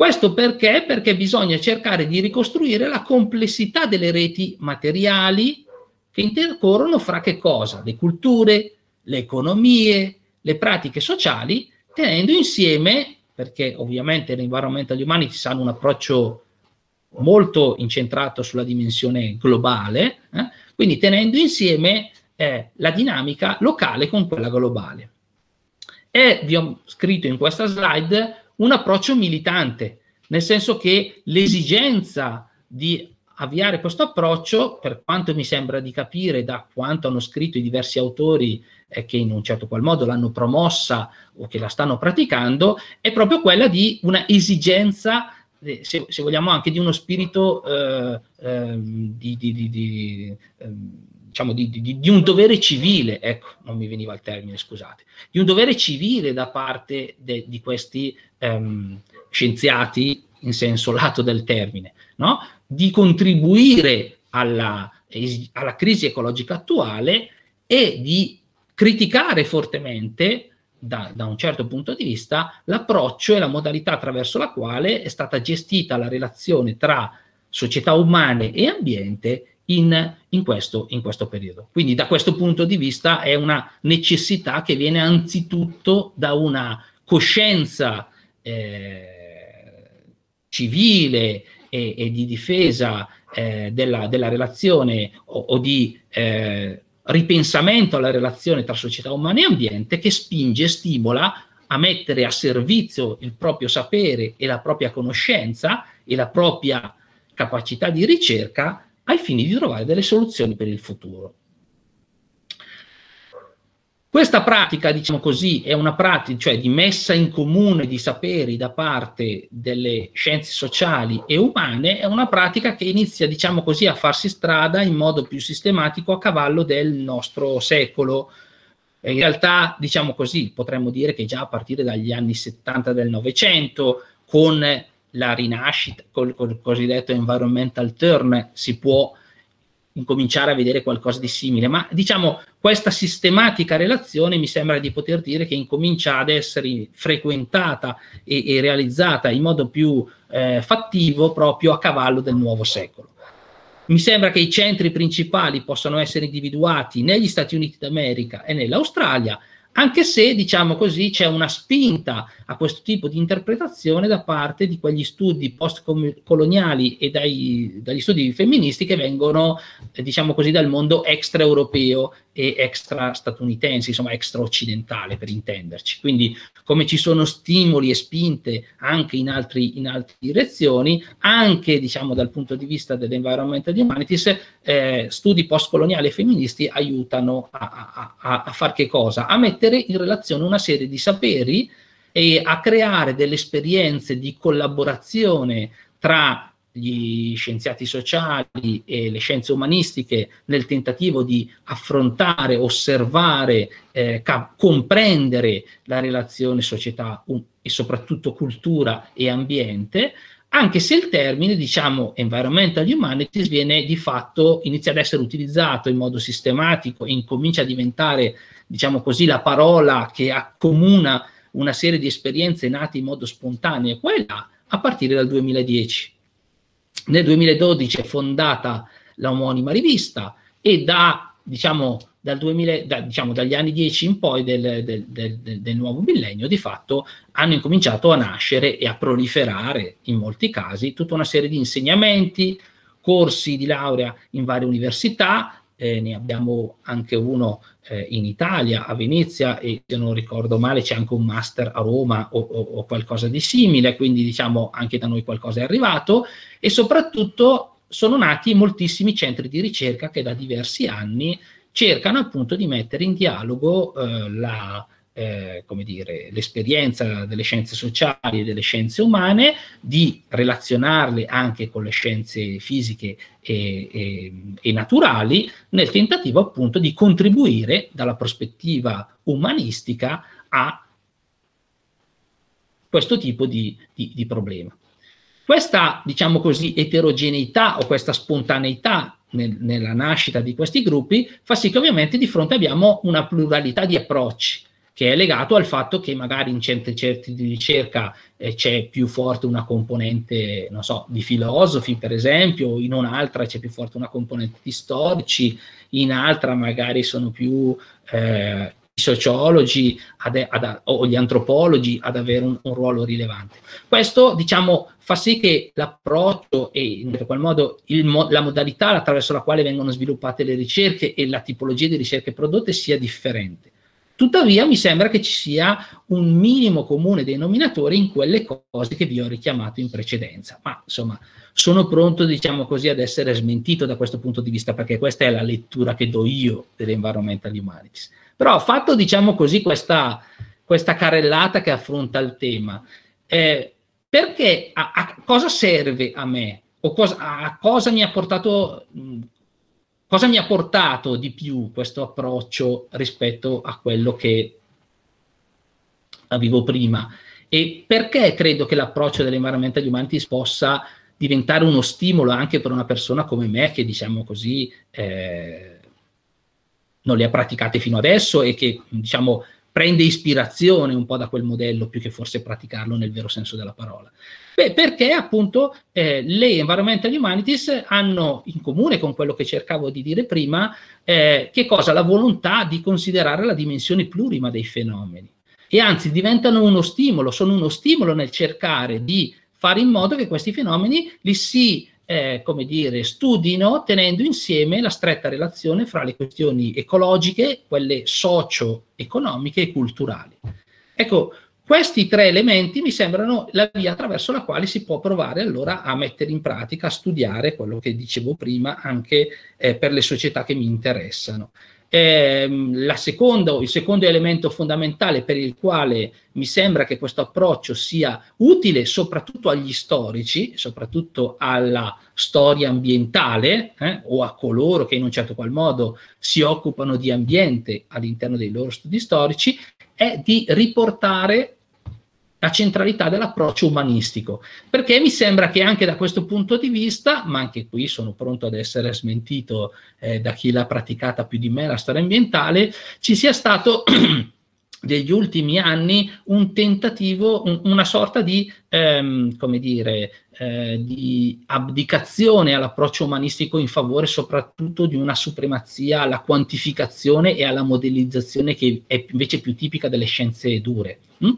Questo perché? Perché bisogna cercare di ricostruire la complessità delle reti materiali che intercorrono fra che cosa? Le culture, le economie, le pratiche sociali, tenendo insieme, perché ovviamente le Environmental Humanities hanno un approccio molto incentrato sulla dimensione globale, eh? Quindi tenendo insieme eh, la dinamica locale con quella globale. E vi ho scritto in questa slide un approccio militante, nel senso che l'esigenza di avviare questo approccio, per quanto mi sembra di capire da quanto hanno scritto i diversi autori eh, che in un certo qual modo l'hanno promossa o che la stanno praticando, è proprio quella di una esigenza, eh, se, se vogliamo anche di uno spirito eh, eh, di, di, di, di, eh, diciamo di, di, di un dovere civile, ecco, non mi veniva il termine, scusate, di un dovere civile da parte de, di questi ehm, scienziati in senso lato del termine, no? Di contribuire alla, alla crisi ecologica attuale e di criticare fortemente, da, da un certo punto di vista, l'approccio e la modalità attraverso la quale è stata gestita la relazione tra società umane e ambiente in, in, questo, in questo periodo. Quindi da questo punto di vista è una necessità che viene anzitutto da una coscienza eh, civile E, e di difesa eh, della, della relazione o, o di eh, ripensamento alla relazione tra società umana e ambiente, che spinge e stimola a mettere a servizio il proprio sapere e la propria conoscenza e la propria capacità di ricerca ai fini di trovare delle soluzioni per il futuro. Questa pratica, diciamo così, è una pratica, cioè di messa in comune di saperi da parte delle scienze sociali e umane, è una pratica che inizia, diciamo così, a farsi strada in modo più sistematico a cavallo del nostro secolo. In realtà, diciamo così, potremmo dire che già a partire dagli anni settanta del Novecento, con la rinascita, col, col cosiddetto environmental turn, si può incominciare a vedere qualcosa di simile, ma diciamo questa sistematica relazione mi sembra di poter dire che incomincia ad essere frequentata e, e realizzata in modo più eh, fattivo proprio a cavallo del nuovo secolo. Mi sembra che i centri principali possano essere individuati negli Stati Uniti d'America e nell'Australia, anche se, diciamo così, c'è una spinta a questo tipo di interpretazione da parte di quegli studi post-coloniali e dai, dagli studi femministi che vengono, eh, diciamo così, dal mondo extraeuropeo e extra-statunitense, insomma extra-occidentale per intenderci. Quindi, come ci sono stimoli e spinte anche in, altri, in altre direzioni, anche, diciamo, dal punto di vista dell'environmental humanities, eh, studi post-coloniali e femministi aiutano a, a, a far che cosa? A mettere in relazione una serie di saperi e a creare delle esperienze di collaborazione tra gli scienziati sociali e le scienze umanistiche nel tentativo di affrontare, osservare, eh, comprendere la relazione società um e soprattutto cultura e ambiente, anche se il termine, diciamo, environmental humanities viene di fatto, inizia ad essere utilizzato in modo sistematico e incomincia a diventare, diciamo così, la parola che accomuna una serie di esperienze nate in modo spontaneo qua e là a partire dal duemiladieci. Nel duemiladodici è fondata la omonima rivista e da, diciamo, dal duemila, da, diciamo, dagli anni dieci in poi del, del, del, del nuovo millennio, di fatto hanno incominciato a nascere e a proliferare in molti casi tutta una serie di insegnamenti, corsi di laurea in varie università. Eh, ne abbiamo anche uno eh, in Italia, a Venezia, e se non ricordo male c'è anche un master a Roma o, o, o qualcosa di simile, quindi diciamo anche da noi qualcosa è arrivato, e soprattutto sono nati moltissimi centri di ricerca che da diversi anni cercano appunto di mettere in dialogo eh, la, eh, come dire, l'esperienza delle scienze sociali e delle scienze umane, di relazionarle anche con le scienze fisiche E, e, e naturali, nel tentativo appunto di contribuire dalla prospettiva umanistica a questo tipo di, di, di problema. Questa, diciamo così, eterogeneità o questa spontaneità nel, nella nascita di questi gruppi fa sì che ovviamente di fronte abbiamo una pluralità di approcci che è legato al fatto che magari in centri certi di ricerca eh, c'è più forte una componente, non so, di filosofi per esempio, in un'altra c'è più forte una componente di storici, in altra magari sono più eh, i sociologi ad, ad, o gli antropologi ad avere un, un ruolo rilevante. Questo, diciamo, fa sì che l'approccio e in qual modo il mo- la modalità attraverso la quale vengono sviluppate le ricerche e la tipologia di ricerche prodotte sia differente. Tuttavia mi sembra che ci sia un minimo comune denominatore in quelle cose che vi ho richiamato in precedenza, ma insomma sono pronto, diciamo così, ad essere smentito da questo punto di vista, perché questa è la lettura che do io dell'Environmental Humanities. Però ho fatto, diciamo così, questa, questa carrellata che affronta il tema, eh, perché a, a cosa serve a me, o cosa, a cosa mi ha portato... Mh, Cosa mi ha portato di più questo approccio rispetto a quello che avevo prima? E perché credo che l'approccio dell'Environmental Humanities possa diventare uno stimolo anche per una persona come me, che diciamo così eh, non le ha praticate fino adesso e che diciamo prende ispirazione un po' da quel modello più che forse praticarlo nel vero senso della parola. Beh, perché appunto eh, le Environmental Humanities hanno in comune con quello che cercavo di dire prima, eh, che cosa? La volontà di considerare la dimensione plurima dei fenomeni, e anzi diventano uno stimolo, sono uno stimolo nel cercare di fare in modo che questi fenomeni li si Eh, come dire, studino tenendo insieme la stretta relazione fra le questioni ecologiche, quelle socio-economiche e culturali. Ecco, questi tre elementi mi sembrano la via attraverso la quale si può provare allora a mettere in pratica, a studiare quello che dicevo prima anche eh, per le società che mi interessano. Eh, la secondo, il secondo elemento fondamentale per il quale mi sembra che questo approccio sia utile soprattutto agli storici, soprattutto alla storia ambientale eh, o a coloro che in un certo qual modo si occupano di ambiente all'interno dei loro studi storici, è di riportare la centralità dell'approccio umanistico, perché mi sembra che anche da questo punto di vista, ma anche qui sono pronto ad essere smentito eh, da chi l'ha praticata più di me la storia ambientale, ci sia stato negli ultimi anni un tentativo, un, una sorta di, ehm, come dire, eh, di abdicazione all'approccio umanistico in favore soprattutto di una supremazia alla quantificazione e alla modellizzazione che è invece più tipica delle scienze dure. Mm?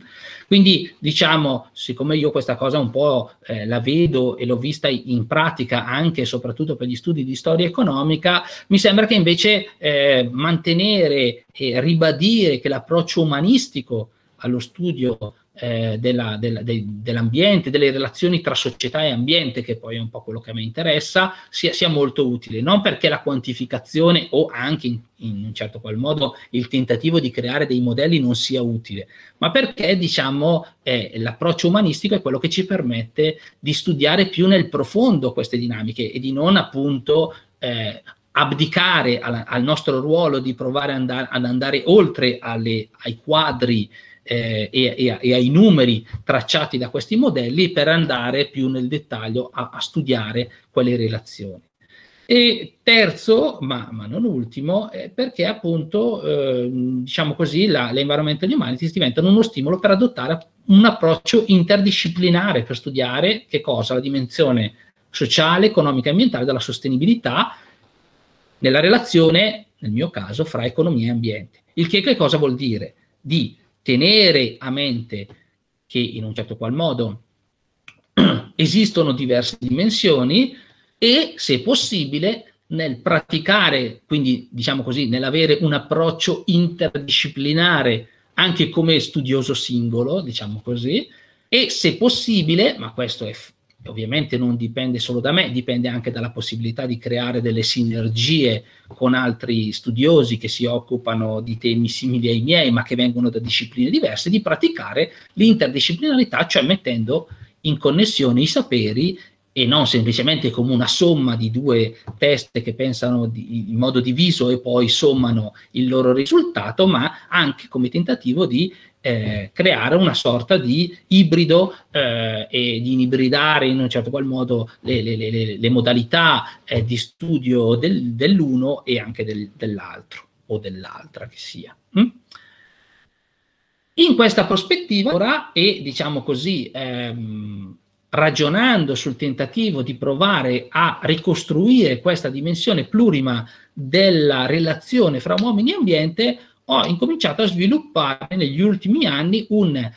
Quindi diciamo, siccome io questa cosa un po' eh, la vedo e l'ho vista in pratica anche e soprattutto per gli studi di storia economica, mi sembra che invece eh, mantenere e ribadire che l'approccio umanistico allo studio eh, della, della, de, dell'ambiente, delle relazioni tra società e ambiente, che poi è un po' quello che a me interessa, sia, sia molto utile, non perché la quantificazione o anche in, in un certo qual modo il tentativo di creare dei modelli non sia utile, ma perché diciamo eh, l'approccio umanistico è quello che ci permette di studiare più nel profondo queste dinamiche e di non appunto eh, abdicare al, al nostro ruolo di provare andare, ad andare oltre alle, ai quadri Eh, e, e, e ai numeri tracciati da questi modelli per andare più nel dettaglio a, a studiare quelle relazioni. E terzo, ma, ma non ultimo, è perché appunto, eh, diciamo così, la, le Environmental Humanities diventano uno stimolo per adottare un approccio interdisciplinare per studiare che cosa? La dimensione sociale, economica e ambientale della sostenibilità nella relazione, nel mio caso, fra economia e ambiente. Il che che cosa vuol dire? Di tenere a mente che in un certo qual modo esistono diverse dimensioni e, se possibile, nel praticare, quindi diciamo così, nell'avere un approccio interdisciplinare anche come studioso singolo, diciamo così, e se possibile, ma questo è ovviamente non dipende solo da me, dipende anche dalla possibilità di creare delle sinergie con altri studiosi che si occupano di temi simili ai miei, ma che vengono da discipline diverse, di praticare l'interdisciplinarità, cioè mettendo in connessione i saperi e non semplicemente come una somma di due teste che pensano di, in modo diviso e poi sommano il loro risultato, ma anche come tentativo di Eh, creare una sorta di ibrido eh, e di inibridare in un certo qual modo le, le, le, le modalità eh, di studio del, dell'uno e anche del, dell'altro o dell'altra che sia. Mm? In questa prospettiva, ora, e diciamo così, ehm, ragionando sul tentativo di provare a ricostruire questa dimensione plurima della relazione fra uomini e ambiente, ho incominciato a sviluppare negli ultimi anni un eh,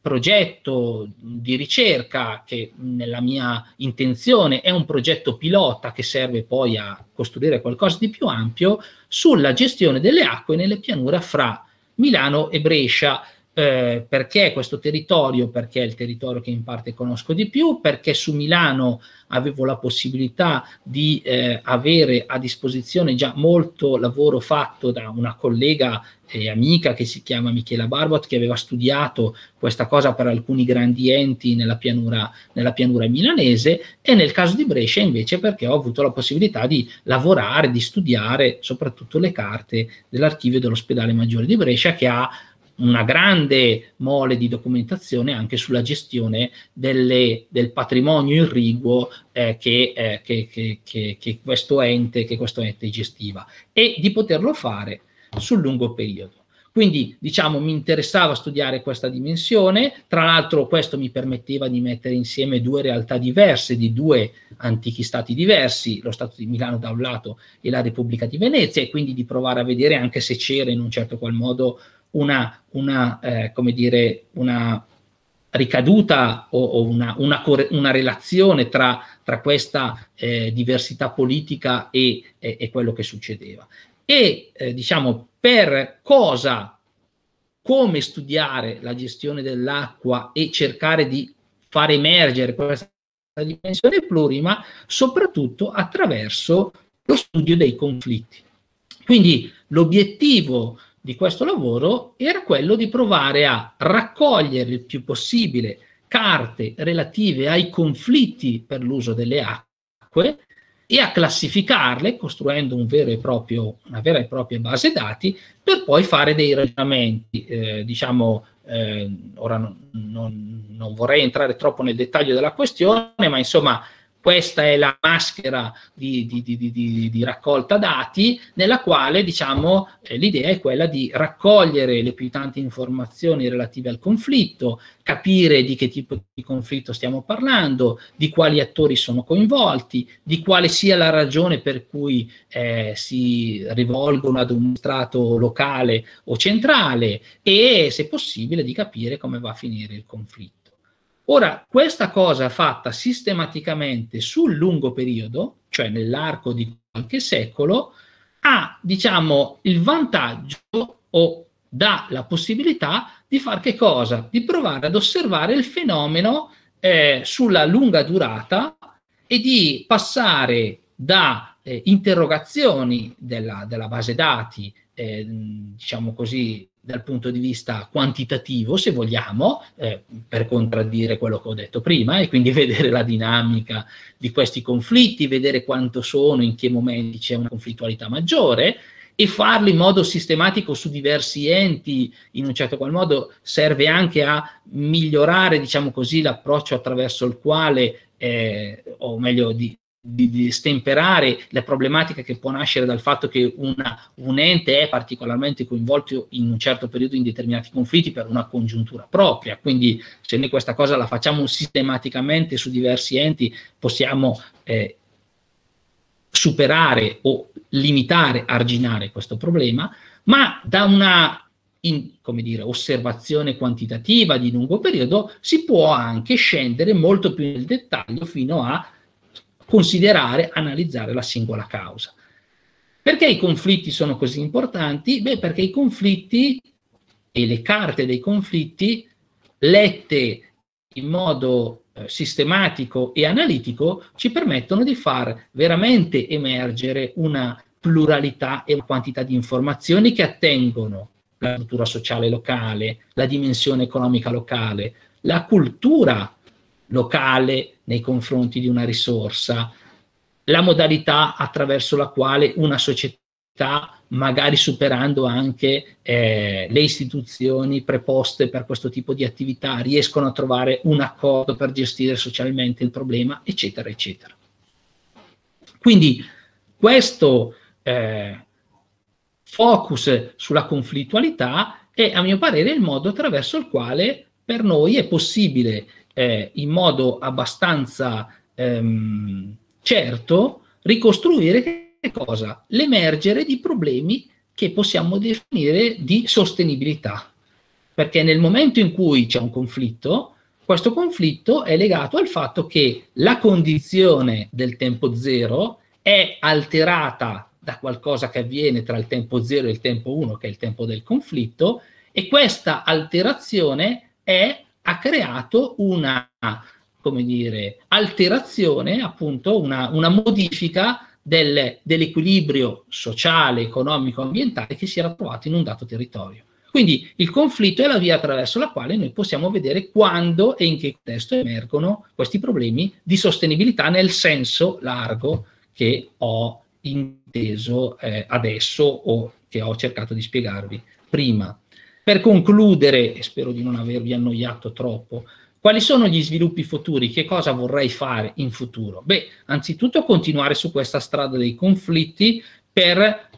progetto di ricerca che nella mia intenzione è un progetto pilota che serve poi a costruire qualcosa di più ampio sulla gestione delle acque nelle pianure fra Milano e Brescia. Eh, perché questo territorio? Perché è il territorio che in parte conosco di più, perché su Milano avevo la possibilità di eh, avere a disposizione già molto lavoro fatto da una collega e amica che si chiama Michela Barbot, che aveva studiato questa cosa per alcuni grandi enti nella pianura, nella pianura milanese, e nel caso di Brescia invece perché ho avuto la possibilità di lavorare, di studiare soprattutto le carte dell'archivio dell'ospedale maggiore di Brescia, che ha una grande mole di documentazione anche sulla gestione delle, del patrimonio irriguo eh, che, eh, che, che, che, che, questo ente, che questo ente gestiva, e di poterlo fare sul lungo periodo. Quindi, diciamo, mi interessava studiare questa dimensione. Tra l'altro questo mi permetteva di mettere insieme due realtà diverse di due antichi stati diversi, lo Stato di Milano da un lato e la Repubblica di Venezia, e quindi di provare a vedere anche se c'era in un certo qual modo una, una eh, come dire, una ricaduta o, o una, una, una relazione tra, tra questa eh, diversità politica e, e, e quello che succedeva. E eh, diciamo, per cosa, come studiare la gestione dell'acqua e cercare di far emergere questa dimensione plurima, soprattutto attraverso lo studio dei conflitti. Quindi l'obiettivo di questo lavoro era quello di provare a raccogliere il più possibile carte relative ai conflitti per l'uso delle acque e a classificarle, costruendo un vero e proprio, una vera e propria base dati, per poi fare dei ragionamenti. Eh, diciamo, eh, ora non, non, non vorrei entrare troppo nel dettaglio della questione, ma insomma, questa è la maschera di, di, di, di, di raccolta dati, nella quale, diciamo, eh, l'idea è quella di raccogliere le più tante informazioni relative al conflitto, capire di che tipo di conflitto stiamo parlando, di quali attori sono coinvolti, di quale sia la ragione per cui eh, si rivolgono ad un strato locale o centrale, e, se possibile, di capire come va a finire il conflitto. Ora, questa cosa fatta sistematicamente sul lungo periodo, cioè nell'arco di qualche secolo, ha, diciamo, il vantaggio, o dà la possibilità, di far che cosa? Di provare ad osservare il fenomeno eh, sulla lunga durata e di passare da eh, interrogazioni della, della base dati, eh, diciamo così, dal punto di vista quantitativo, se vogliamo, eh, per contraddire quello che ho detto prima, e quindi vedere la dinamica di questi conflitti, vedere quanto sono, in che momenti c'è una conflittualità maggiore, e farlo in modo sistematico su diversi enti. In un certo qual modo serve anche a migliorare, diciamo così, l'approccio attraverso il quale, eh, o meglio di Di, di stemperare la problematica che può nascere dal fatto che una, un ente è particolarmente coinvolto in un certo periodo in determinati conflitti per una congiuntura propria. Quindi, se noi questa cosa la facciamo sistematicamente su diversi enti, possiamo eh, superare o limitare, arginare questo problema. Ma da una In, come dire, osservazione quantitativa di lungo periodo si può anche scendere molto più nel dettaglio, fino a considerare, analizzare la singola causa. Perché i conflitti sono così importanti? Beh, perché i conflitti e le carte dei conflitti, lette in modo eh, sistematico e analitico, ci permettono di far veramente emergere una pluralità e una quantità di informazioni che attengono la struttura sociale locale, la dimensione economica locale, la cultura locale nei confronti di una risorsa, la modalità attraverso la quale una società, magari superando anche eh, le istituzioni preposte per questo tipo di attività, riescono a trovare un accordo per gestire socialmente il problema, eccetera, eccetera. Quindi questo eh, focus sulla conflittualità è a mio parere il modo attraverso il quale per noi è possibile eh, in modo abbastanza ehm, certo ricostruire che cosa? L'emergere di problemi che possiamo definire di sostenibilità, perché nel momento in cui c'è un conflitto, questo conflitto è legato al fatto che la condizione del tempo zero è alterata da qualcosa che avviene tra il tempo zero e il tempo uno, che è il tempo del conflitto, e questa alterazione è, ha creato una, come dire, alterazione, appunto, una, una modifica del, dell'equilibrio sociale, economico, ambientale che si era trovato in un dato territorio. Quindi il conflitto è la via attraverso la quale noi possiamo vedere quando e in che contesto emergono questi problemi di sostenibilità nel senso largo che ho inteso eh, adesso o che ho cercato di spiegarvi prima. Per concludere, e spero di non avervi annoiato troppo, quali sono gli sviluppi futuri? Che cosa vorrei fare in futuro? Beh, anzitutto continuare su questa strada dei conflitti per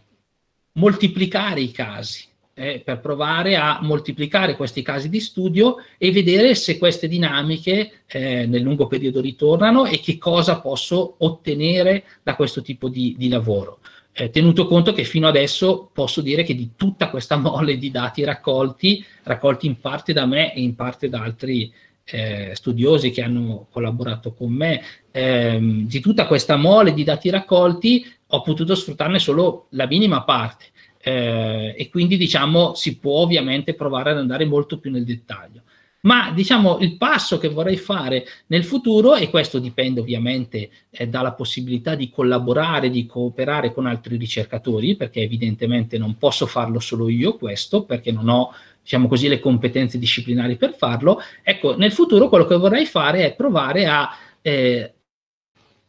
moltiplicare i casi. Eh, per provare a moltiplicare questi casi di studio e vedere se queste dinamiche eh, nel lungo periodo ritornano e che cosa posso ottenere da questo tipo di, di lavoro. Eh, tenuto conto che fino adesso posso dire che di tutta questa mole di dati raccolti, raccolti in parte da me e in parte da altri eh, studiosi che hanno collaborato con me, ehm, di tutta questa mole di dati raccolti ho potuto sfruttarne solo la minima parte. Eh, e quindi diciamo si può ovviamente provare ad andare molto più nel dettaglio, ma diciamo il passo che vorrei fare nel futuro, e questo dipende ovviamente eh, dalla possibilità di collaborare, di cooperare con altri ricercatori, perché evidentemente non posso farlo solo io questo, perché non ho, diciamo così, le competenze disciplinari per farlo. Ecco, nel futuro quello che vorrei fare è provare a eh,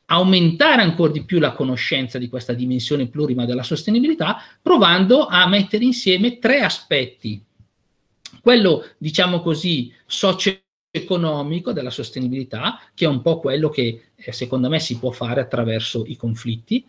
aumentare ancora di più la conoscenza di questa dimensione plurima della sostenibilità, provando a mettere insieme tre aspetti. Quello, diciamo così, socio-economico della sostenibilità, che è un po' quello che eh, secondo me si può fare attraverso i conflitti,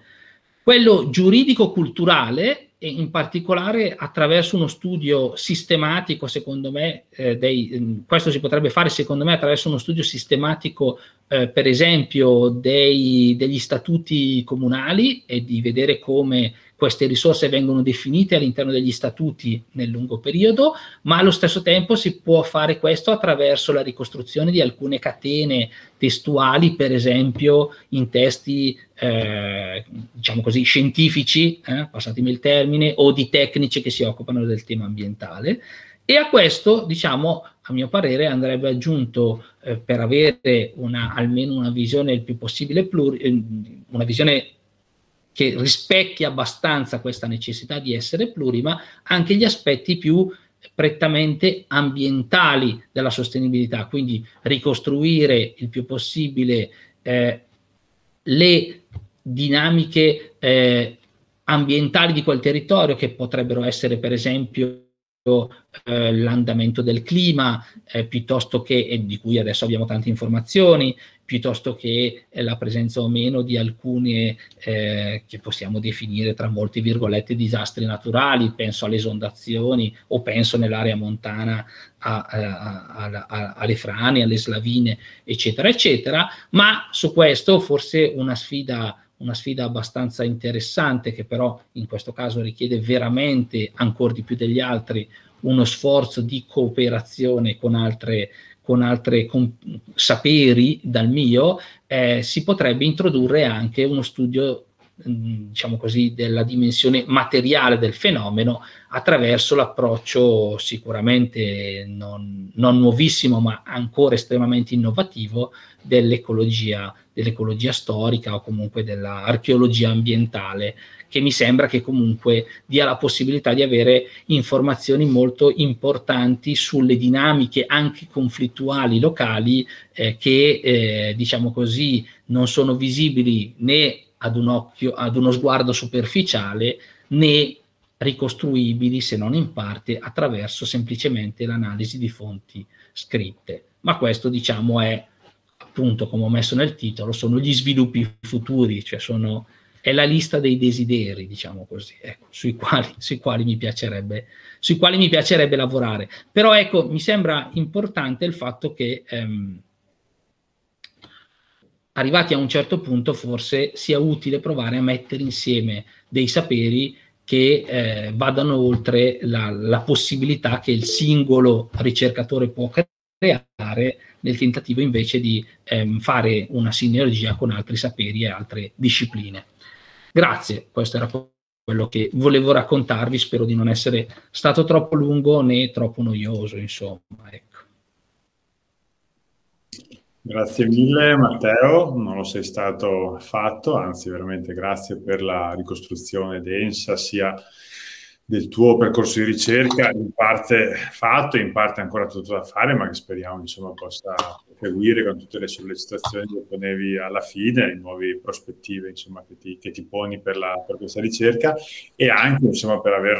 quello giuridico-culturale, e in particolare attraverso uno studio sistematico, secondo me, eh, dei, questo si potrebbe fare secondo me attraverso uno studio sistematico, eh, per esempio, dei, degli statuti comunali, e di vedere come queste risorse vengono definite all'interno degli statuti nel lungo periodo, ma allo stesso tempo si può fare questo attraverso la ricostruzione di alcune catene testuali, per esempio in testi, eh, diciamo così, scientifici, eh, passatemi il termine, o di tecnici che si occupano del tema ambientale. E a questo, diciamo, a mio parere andrebbe aggiunto, eh, per avere una, almeno una visione il più possibile, pluri, eh, una visione che rispecchia abbastanza questa necessità di essere plurima, anche gli aspetti più prettamente ambientali della sostenibilità, quindi ricostruire il più possibile eh, le dinamiche eh, ambientali di quel territorio, che potrebbero essere per esempio eh, l'andamento del clima, eh, piuttosto che, e di cui adesso abbiamo tante informazioni, piuttosto che la presenza o meno di alcune eh, che possiamo definire tra molte virgolette disastri naturali, penso alle esondazioni o penso nell'area montana a, a, a, a, alle frane, alle slavine, eccetera, eccetera. Ma su questo forse una sfida, una sfida abbastanza interessante, che però in questo caso richiede veramente, ancora di più degli altri, uno sforzo di cooperazione con altre con altri saperi dal mio, eh, si potrebbe introdurre anche uno studio, mh, diciamo così, della dimensione materiale del fenomeno, attraverso l'approccio sicuramente non, non nuovissimo, ma ancora estremamente innovativo, dell'ecologia, dell'ecologia storica, o comunque dell'archeologia ambientale, che mi sembra che comunque dia la possibilità di avere informazioni molto importanti sulle dinamiche anche conflittuali locali eh, che, eh, diciamo così, non sono visibili né ad un occhio, ad uno sguardo superficiale, né ricostruibili, se non in parte, attraverso semplicemente l'analisi di fonti scritte. Ma questo, diciamo, è appunto, come ho messo nel titolo, sono gli sviluppi futuri, cioè sono è la lista dei desideri, diciamo così, ecco, sui quali, sui quali mi piacerebbe, sui quali mi piacerebbe lavorare. Però ecco, mi sembra importante il fatto che ehm, arrivati a un certo punto forse sia utile provare a mettere insieme dei saperi che eh, vadano oltre la, la possibilità che il singolo ricercatore può creare, nel tentativo invece di ehm, fare una sinergia con altri saperi e altre discipline. Grazie, questo era quello che volevo raccontarvi, spero di non essere stato troppo lungo né troppo noioso, insomma. Ecco. Grazie mille Matteo, non lo sei stato affatto, anzi veramente grazie per la ricostruzione densa sia del tuo percorso di ricerca, in parte fatto, in parte ancora tutto da fare, ma che speriamo insomma possa seguire con tutte le sollecitazioni che ponevi alla fine, le nuove prospettive insomma, che, ti, che ti poni per, la, per questa ricerca, e anche insomma, per aver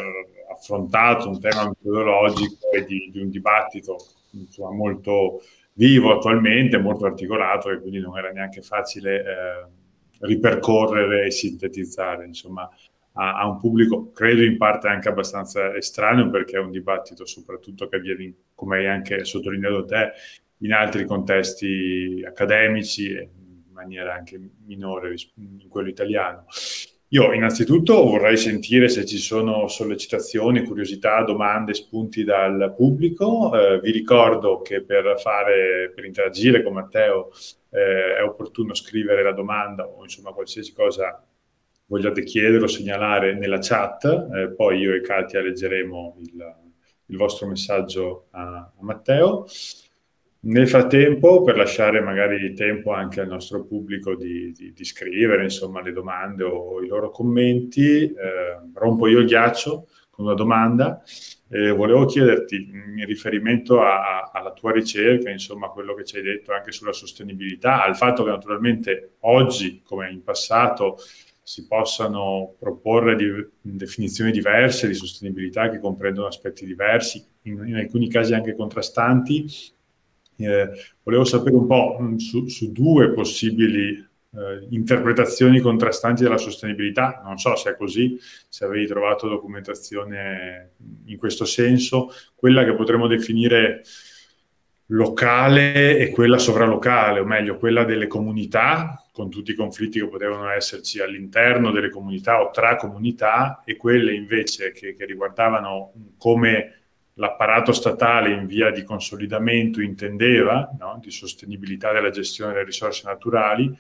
affrontato un tema metodologico e di, di un dibattito insomma, molto vivo attualmente, molto articolato, e quindi non era neanche facile eh, ripercorrere e sintetizzare, insomma, a, a un pubblico, credo in parte anche abbastanza estraneo, perché è un dibattito soprattutto che avviene, come hai anche sottolineato te, in altri contesti accademici, in maniera anche minore in quello italiano. Io innanzitutto vorrei sentire se ci sono sollecitazioni, curiosità, domande, spunti dal pubblico. Eh, vi ricordo che per, fare, per interagire con Matteo eh, è opportuno scrivere la domanda o insomma qualsiasi cosa vogliate chiedere o segnalare nella chat, eh, poi io e Katia leggeremo il, il vostro messaggio a, a Matteo. Nel frattempo, per lasciare magari tempo anche al nostro pubblico di, di, di scrivere insomma, le domande o i loro commenti, eh, rompo io il ghiaccio con una domanda. Eh, volevo chiederti, in riferimento a, a, alla tua ricerca, insomma, quello che ci hai detto anche sulla sostenibilità, al fatto che naturalmente oggi, come in passato, si possano proporre di, definizioni diverse di sostenibilità che comprendono aspetti diversi, in, in alcuni casi anche contrastanti. Eh, volevo sapere un po' su, su due possibili eh, interpretazioni contrastanti della sostenibilità, non so se è così, se avevi trovato documentazione in questo senso, quella che potremmo definire locale e quella sovralocale, o meglio quella delle comunità, con tutti i conflitti che potevano esserci all'interno delle comunità o tra comunità, e quelle invece che, che riguardavano come l'apparato statale in via di consolidamento intendeva, no? Di sostenibilità della gestione delle risorse naturali.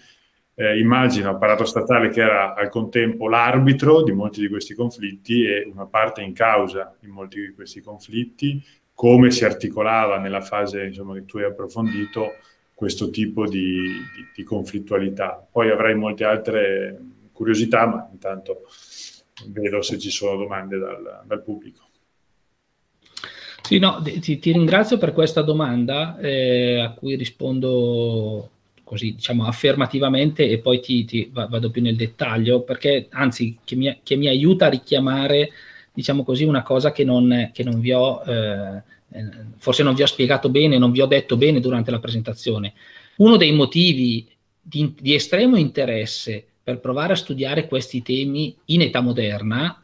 Eh, immagino apparato statale che era al contempo l'arbitro di molti di questi conflitti e una parte in causa in molti di questi conflitti, come si articolava nella fase insomma, che tu hai approfondito questo tipo di, di, di conflittualità. Poi avrai molte altre curiosità, ma intanto vedo se ci sono domande dal, dal pubblico. Sì, no, ti, ti ringrazio per questa domanda eh, a cui rispondo così, diciamo, affermativamente, e poi ti, ti vado più nel dettaglio, perché anzi che mi, che mi aiuta a richiamare, diciamo così, una cosa che non, che non vi ho, eh, forse non vi ho spiegato bene, non vi ho detto bene durante la presentazione. Uno dei motivi di, di estremo interesse per provare a studiare questi temi in età moderna,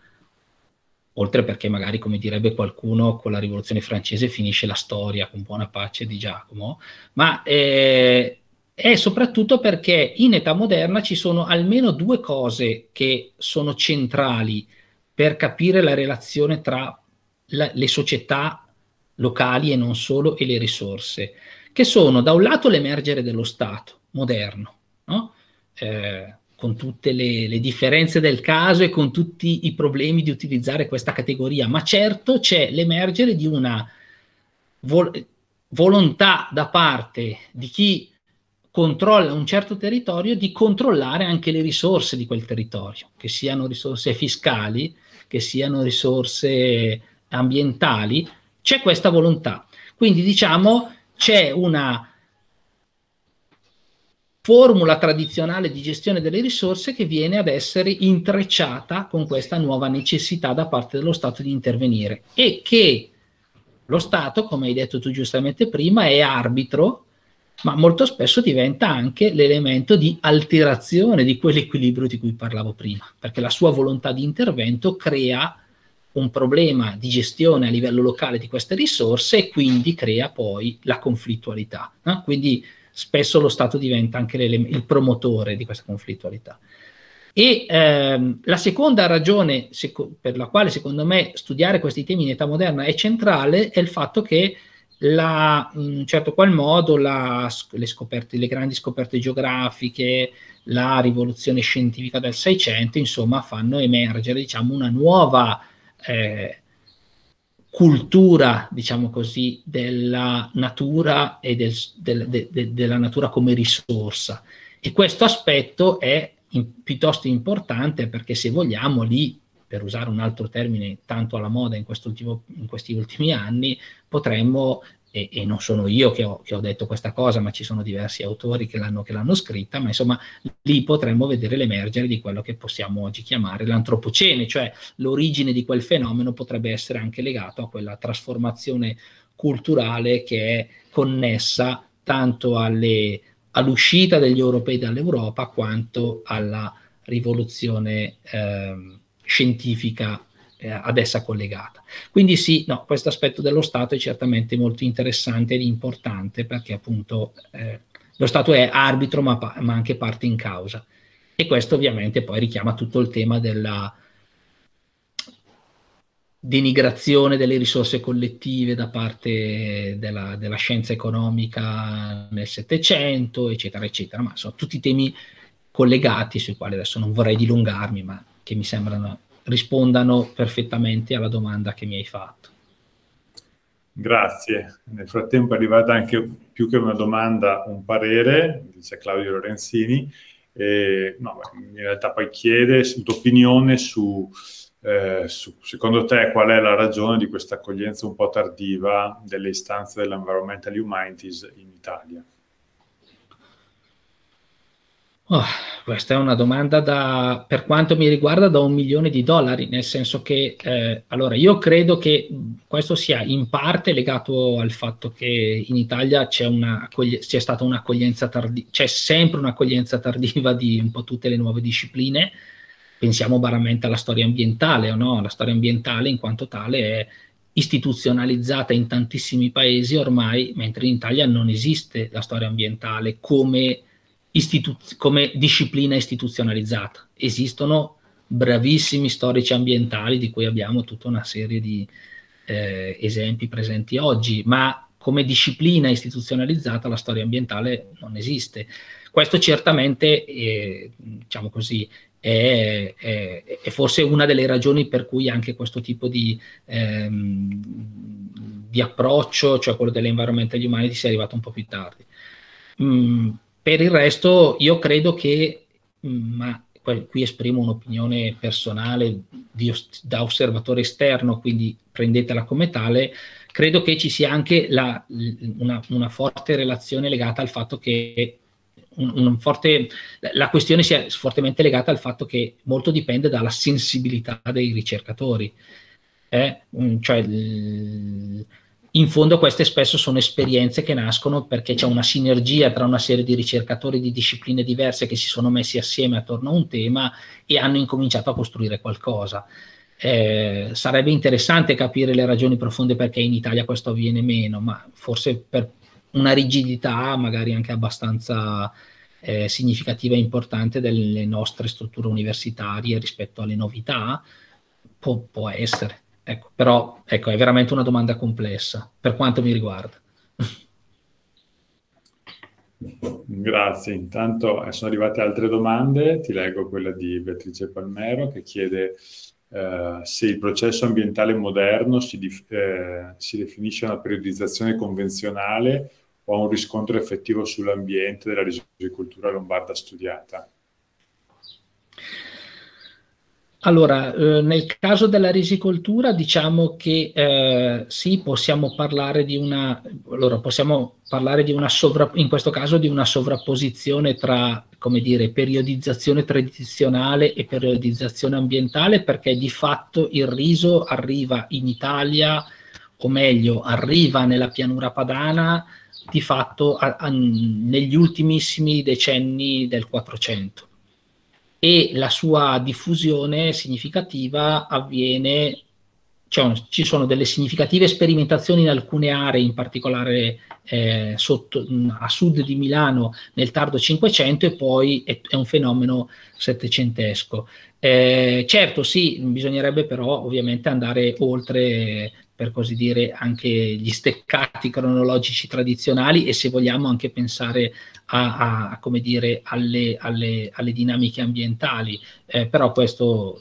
oltre perché magari, come direbbe qualcuno, con la rivoluzione francese finisce la storia, con buona pace di Giacomo, ma eh, è soprattutto perché in età moderna ci sono almeno due cose che sono centrali per capire la relazione tra la, le società locali e non solo, e le risorse, che sono da un lato l'emergere dello Stato moderno, no? Eh, con tutte le, le differenze del caso e con tutti i problemi di utilizzare questa categoria, ma certo c'è l'emergere di una vol- volontà da parte di chi controlla un certo territorio di controllare anche le risorse di quel territorio, che siano risorse fiscali, che siano risorse ambientali, c'è questa volontà. Quindi diciamo c'è una formula tradizionale di gestione delle risorse che viene ad essere intrecciata con questa nuova necessità da parte dello Stato di intervenire, e che lo Stato, come hai detto tu giustamente prima, è arbitro ma molto spesso diventa anche l'elemento di alterazione di quell'equilibrio di cui parlavo prima, perché la sua volontà di intervento crea un problema di gestione a livello locale di queste risorse e quindi crea poi la conflittualità, no? Quindi spesso lo Stato diventa anche il promotore di questa conflittualità. E ehm, la seconda ragione seco- per la quale secondo me studiare questi temi in età moderna è centrale è il fatto che la, in un certo qual modo la, le, scoperte, le grandi scoperte geografiche, la rivoluzione scientifica del Seicento, insomma, fanno emergere, diciamo, una nuova eh, cultura, diciamo così, della natura e del, del, de, de, della natura come risorsa. E questo aspetto è in, piuttosto importante perché, se vogliamo, lì, per usare un altro termine tanto alla moda in, in questi ultimi anni, potremmo, e, e non sono io che ho, che ho detto questa cosa, ma ci sono diversi autori che l'hanno, che l'hanno scritta, ma insomma lì potremmo vedere l'emergere di quello che possiamo oggi chiamare l'antropocene, cioè l'origine di quel fenomeno potrebbe essere anche legato a quella trasformazione culturale che è connessa tanto alle, all'uscita degli europei dall'Europa quanto alla rivoluzione eh, scientifica eh, ad essa collegata. Quindi sì, no, questo aspetto dello Stato è certamente molto interessante ed importante, perché appunto eh, lo Stato è arbitro ma, pa- ma anche parte in causa, e questo ovviamente poi richiama tutto il tema della denigrazione delle risorse collettive da parte della, della scienza economica nel Settecento, eccetera eccetera, ma sono tutti temi collegati sui quali adesso non vorrei dilungarmi, ma che mi sembrano rispondano perfettamente alla domanda che mi hai fatto. Grazie. Nel frattempo è arrivata anche, più che una domanda, un parere, dice Claudio Lorenzini, e, no, in realtà poi chiede l'opinione su, eh, su, secondo te, qual è la ragione di questa accoglienza un po' tardiva delle istanze dell'Environmental Humanities in Italia? Oh, questa è una domanda da, per quanto mi riguarda, da un milione di dollari, nel senso che, eh, allora, io credo che questo sia in parte legato al fatto che in Italia c'è, una, c'è stata un'accoglienza tardiva, c'è sempre un'accoglienza tardiva di un po' tutte le nuove discipline. Pensiamo banalmente alla storia ambientale, o no? La storia ambientale in quanto tale è istituzionalizzata in tantissimi paesi ormai, mentre in Italia non esiste la storia ambientale come Istitu- come disciplina istituzionalizzata. Esistono bravissimi storici ambientali di cui abbiamo tutta una serie di eh, esempi presenti oggi, ma come disciplina istituzionalizzata la storia ambientale non esiste. Questo certamente eh, diciamo così è, è, è forse una delle ragioni per cui anche questo tipo di ehm, di approccio, cioè quello dell'environmental humanities, sia arrivato un po' più tardi. mm. Per il resto io credo che, ma qui esprimo un'opinione personale di, da osservatore esterno, quindi prendetela come tale, credo che ci sia anche la, una, una forte relazione legata al fatto che, un, un forte, la questione sia fortemente legata al fatto che molto dipende dalla sensibilità dei ricercatori. Eh? Cioè, il, in fondo queste spesso sono esperienze che nascono perché c'è una sinergia tra una serie di ricercatori di discipline diverse che si sono messi assieme attorno a un tema e hanno incominciato a costruire qualcosa. Eh, sarebbe interessante capire le ragioni profonde perché in Italia questo avviene meno, ma forse per una rigidità magari anche abbastanza eh, significativa e importante delle nostre strutture universitarie rispetto alle novità, può, può essere. Ecco, però ecco, è veramente una domanda complessa, per quanto mi riguarda. Grazie. Intanto sono arrivate altre domande. Ti leggo quella di Beatrice Palmero, che chiede eh, se il processo ambientale moderno si, dif- eh, si definisce una periodizzazione convenzionale o ha un riscontro effettivo sull'ambiente della risorsicoltura lombarda studiata. Allora, eh, nel caso della risicoltura diciamo che eh, sì, possiamo parlare di una, allora, possiamo parlare di una sovra, in questo caso di una sovrapposizione tra, come dire, periodizzazione tradizionale e periodizzazione ambientale, perché di fatto il riso arriva in Italia, o meglio, arriva nella pianura padana di fatto a, a, negli ultimissimi decenni del Quattrocento, e la sua diffusione significativa avviene, cioè, ci sono delle significative sperimentazioni in alcune aree, in particolare eh, sotto, a sud di Milano nel tardo Cinquecento, e poi è, è un fenomeno settecentesco. Eh, certo, sì, bisognerebbe però ovviamente andare oltre, per così dire, anche gli steccati cronologici tradizionali, e se vogliamo anche pensare a, a come dire, alle, alle, alle dinamiche ambientali, eh, però questo,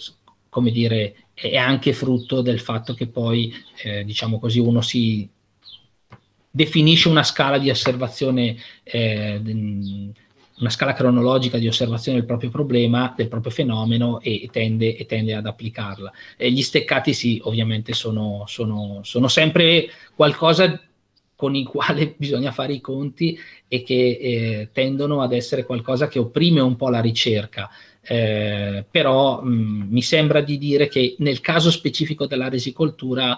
come dire, è anche frutto del fatto che poi, eh, diciamo così, uno si definisce una scala di osservazione, eh, una scala cronologica di osservazione del proprio problema, del proprio fenomeno, e tende, e tende ad applicarla. E gli steccati sì, ovviamente sono, sono, sono sempre qualcosa con il quale bisogna fare i conti, e che eh, tendono ad essere qualcosa che opprime un po' la ricerca. Eh, però mh, mi sembra di dire che nel caso specifico della risicoltura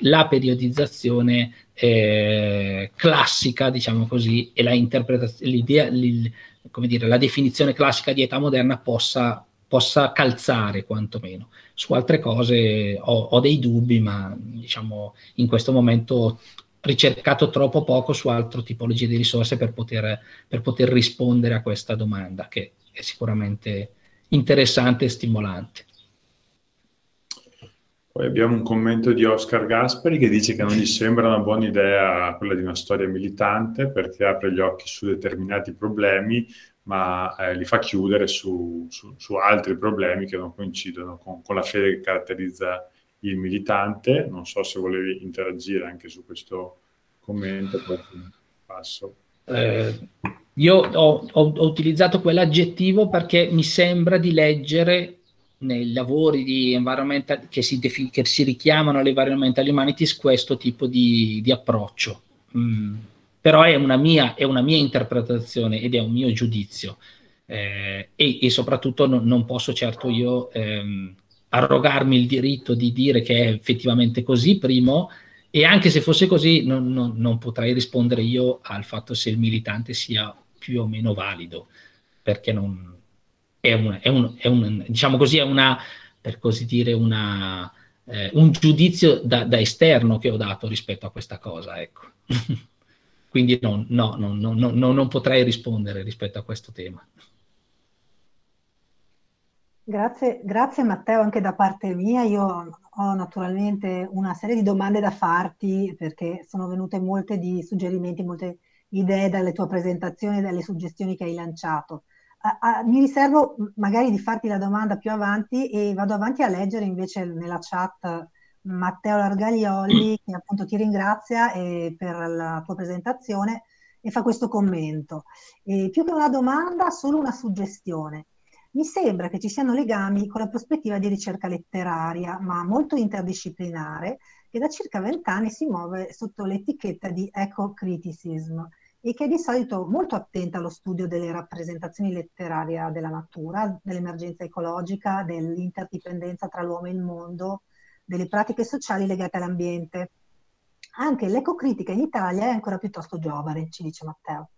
la periodizzazione eh, classica, diciamo così, e la interpretazione, l'idea, come dire, la definizione classica di età moderna possa, possa calzare quantomeno. Su altre cose ho, ho dei dubbi, ma diciamo in questo momento ho ricercato troppo poco su altre tipologie di risorse per poter, per poter rispondere a questa domanda, che è sicuramente interessante e stimolante. Poi abbiamo un commento di Oscar Gasperi che dice che non gli sembra una buona idea quella di una storia militante, perché apre gli occhi su determinati problemi, ma eh, li fa chiudere su, su, su altri problemi che non coincidono con, con la fede che caratterizza il militante. Non so se volevi interagire anche su questo commento, poi passo. Eh, io ho, ho, ho utilizzato quell'aggettivo perché mi sembra di leggere nei lavori di environmental che si, che si richiamano alle environmental humanities questo tipo di, di approccio. Mm. Però è una, mia, è una mia interpretazione ed è un mio giudizio, eh, e, e soprattutto no, non posso certo io ehm, arrogarmi il diritto di dire che è effettivamente così, primo, e anche se fosse così non, non, non potrei rispondere io al fatto se il militante sia più o meno valido, perché non... È un, è un, è un, diciamo così, è una, per così dire, una, eh, un giudizio da, da esterno che ho dato rispetto a questa cosa, ecco. Quindi no, no, no, no, no, non potrei rispondere rispetto a questo tema. Grazie, grazie Matteo, anche da parte mia. Io ho naturalmente una serie di domande da farti, perché sono venute molte di suggerimenti, molte idee dalle tue presentazioni, dalle suggestioni che hai lanciato. A, a, mi riservo magari di farti la domanda più avanti, e vado avanti a leggere invece nella chat Matteo Largaglioli, che appunto ti ringrazia eh, per la tua presentazione, e fa questo commento. Eh, più che una domanda, solo una suggestione. Mi sembra che ci siano legami con la prospettiva di ricerca letteraria, ma molto interdisciplinare, che da circa vent'anni si muove sotto l'etichetta di eco-criticism, e che è di solito molto attenta allo studio delle rappresentazioni letterarie della natura, dell'emergenza ecologica, dell'interdipendenza tra l'uomo e il mondo, delle pratiche sociali legate all'ambiente. Anche l'ecocritica in Italia è ancora piuttosto giovane, ci dice Matteo.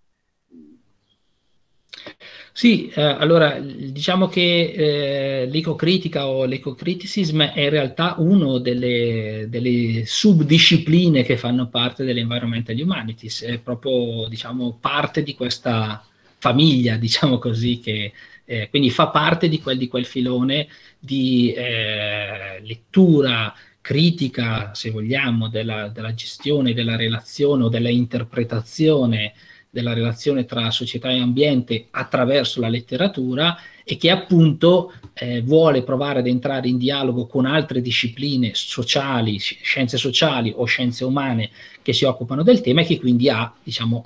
Sì, eh, allora diciamo che eh, l'ecocritica o l'ecocriticism è in realtà una delle, delle subdiscipline che fanno parte dell'environmental humanities, è proprio, diciamo, parte di questa famiglia, diciamo così, che eh, quindi fa parte di quel, di quel filone di eh, lettura critica, se vogliamo, della, della gestione, della relazione o della interpretazione della relazione tra società e ambiente attraverso la letteratura, e che appunto eh, vuole provare ad entrare in dialogo con altre discipline sociali, scienze sociali o scienze umane che si occupano del tema, e che quindi ha, diciamo,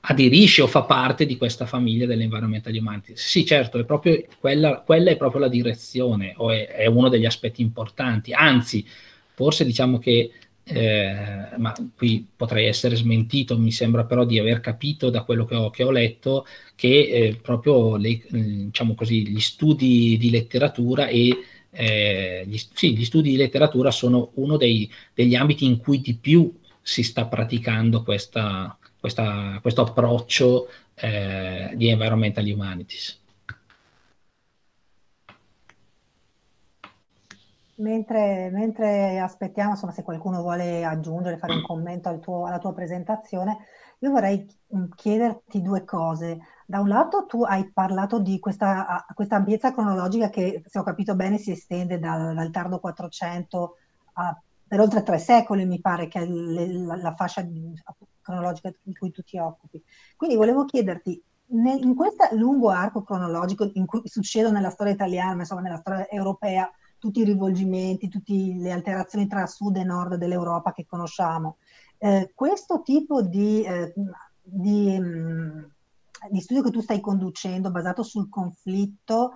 aderisce o fa parte di questa famiglia dell'environmental humanities. Sì, certo, è proprio quella, quella è proprio la direzione, o è, è uno degli aspetti importanti, anzi, forse diciamo che Eh, ma qui potrei essere smentito, mi sembra però di aver capito da quello che ho, che ho letto che eh, proprio le, diciamo così, gli studi di letteratura e eh, gli, sì, gli studi di letteratura sono uno dei, degli ambiti in cui di più si sta praticando questa, questa, questo approccio eh, di Environmental Humanities. Mentre, mentre aspettiamo, insomma, se qualcuno vuole aggiungere, fare un commento al tuo, alla tua presentazione, io vorrei chiederti due cose. Da un lato tu hai parlato di questa, questa ampiezza cronologica che, se ho capito bene, si estende dal, dal tardo quattrocento a, per oltre tre secoli, mi pare, che è la, la fascia cronologica di cui tu ti occupi. Quindi volevo chiederti, nel, in questo lungo arco cronologico in cui succedono nella storia italiana, ma insomma nella storia europea, tutti i rivolgimenti, tutte le alterazioni tra sud e nord dell'Europa che conosciamo. Eh, questo tipo di, eh, di, mh, di studio che tu stai conducendo, basato sul conflitto,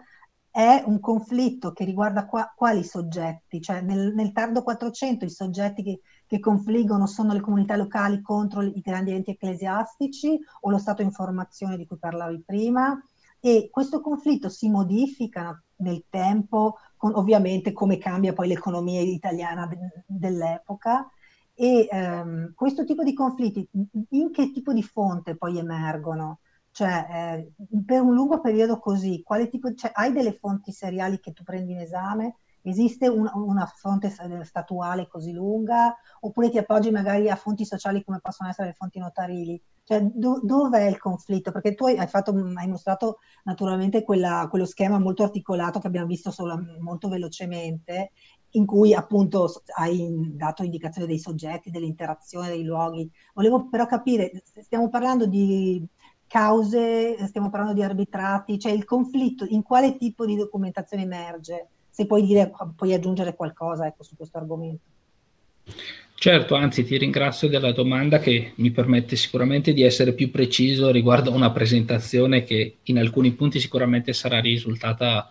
è un conflitto che riguarda qua, quali soggetti? Cioè nel, nel tardo quattrocento i soggetti che, che confliggono sono le comunità locali contro i grandi enti ecclesiastici o lo stato in formazione di cui parlavi prima, e questo conflitto si modifica nel tempo, con, ovviamente, come cambia poi l'economia italiana de, dell'epoca, e ehm, questo tipo di conflitti in che tipo di fonte poi emergono? Cioè, eh, per un lungo periodo così, quale tipo, cioè, hai delle fonti seriali che tu prendi in esame? Esiste un, una fonte statuale così lunga? Oppure ti appoggi magari a fonti sociali come possono essere le fonti notarili? Cioè, do, dov'è il conflitto? Perché tu hai, fatto, hai mostrato naturalmente quella, quello schema molto articolato che abbiamo visto solo molto velocemente, in cui appunto hai dato indicazione dei soggetti, dell'interazione, dei luoghi. Volevo però capire, stiamo parlando di cause, stiamo parlando di arbitrati, cioè il conflitto, in quale tipo di documentazione emerge? Se puoi dire, puoi aggiungere qualcosa, ecco, su questo argomento. Certo, anzi ti ringrazio della domanda che mi permette sicuramente di essere più preciso riguardo a una presentazione che in alcuni punti sicuramente sarà risultata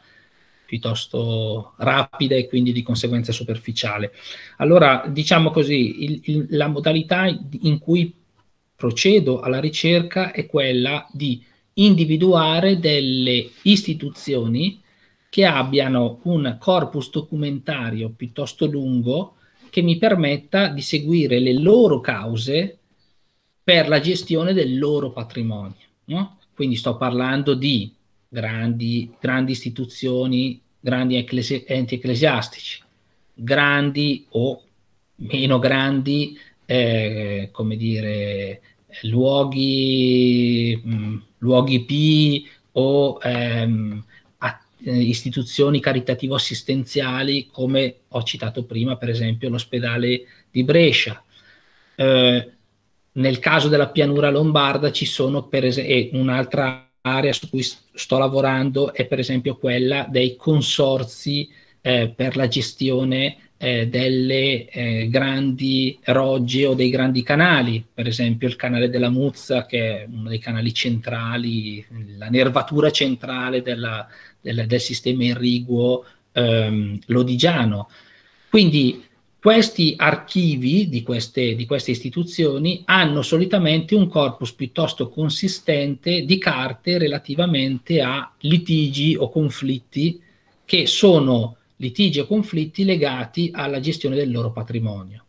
piuttosto rapida e quindi di conseguenza superficiale. Allora, diciamo così, il, il, la modalità in cui procedo alla ricerca è quella di individuare delle istituzioni che abbiano un corpus documentario piuttosto lungo che mi permetta di seguire le loro cause per la gestione del loro patrimonio, no? Quindi sto parlando di grandi, grandi istituzioni, grandi ecclesi- enti ecclesiastici, grandi o meno grandi, eh, come dire, luoghi, mh, luoghi P o... Ehm, istituzioni caritativo-assistenziali, come ho citato prima, per esempio l'ospedale di Brescia. Eh, nel caso della pianura lombarda ci sono, per esempio, un'altra area su cui sto lavorando è per esempio quella dei consorzi eh, per la gestione eh, delle eh, grandi rogge o dei grandi canali, per esempio il canale della Muzza, che è uno dei canali centrali, la nervatura centrale della Del, del sistema irriguo ehm, lodigiano. Quindi questi archivi di queste, di queste istituzioni hanno solitamente un corpus piuttosto consistente di carte relativamente a litigi o conflitti, che sono litigi o conflitti legati alla gestione del loro patrimonio.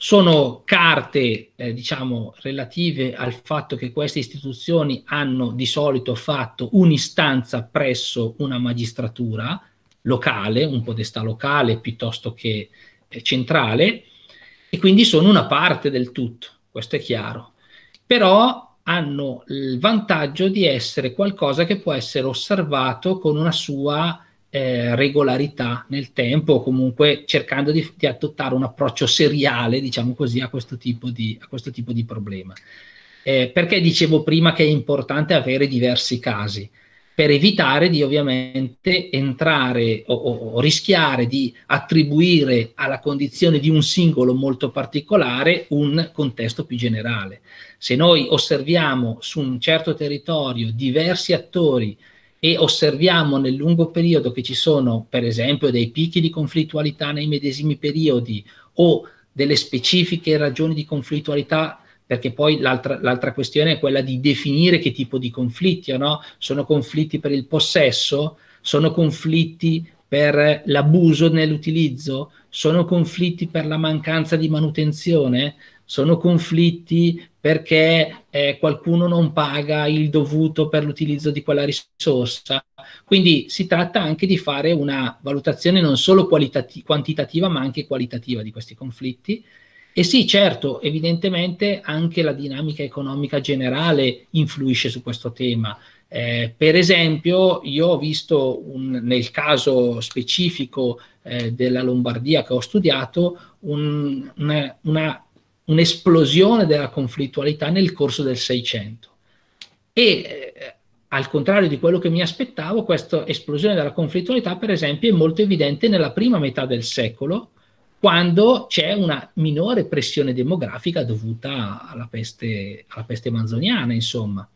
Sono carte, eh, diciamo, relative al fatto che queste istituzioni hanno di solito fatto un'istanza presso una magistratura locale, un podestà locale piuttosto che eh, centrale, e quindi sono una parte del tutto, questo è chiaro. Però hanno il vantaggio di essere qualcosa che può essere osservato con una sua Eh, regolarità nel tempo, comunque cercando di, di adottare un approccio seriale, diciamo così, a questo tipo di, a questo tipo di problema. Eh, perché dicevo prima che è importante avere diversi casi, per evitare di ovviamente entrare o, o, o rischiare di attribuire alla condizione di un singolo molto particolare un contesto più generale. Se noi osserviamo su un certo territorio diversi attori e osserviamo nel lungo periodo che ci sono, per esempio, dei picchi di conflittualità nei medesimi periodi o delle specifiche ragioni di conflittualità, perché poi l'altra, l'altra questione è quella di definire che tipo di conflitti, no? Sono conflitti per il possesso? Sono conflitti per l'abuso nell'utilizzo? Sono conflitti per la mancanza di manutenzione? Sono conflitti perché eh, qualcuno non paga il dovuto per l'utilizzo di quella risorsa. Quindi si tratta anche di fare una valutazione non solo quantitativa ma anche qualitativa di questi conflitti. E sì, certo, evidentemente anche la dinamica economica generale influisce su questo tema. Eh, per esempio, io ho visto un, nel caso specifico eh, della Lombardia che ho studiato un, una, una un'esplosione della conflittualità nel corso del Seicento e eh, al contrario di quello che mi aspettavo, questa esplosione della conflittualità per esempio è molto evidente nella prima metà del secolo, quando c'è una minore pressione demografica dovuta alla peste, alla peste manzoniana, insomma.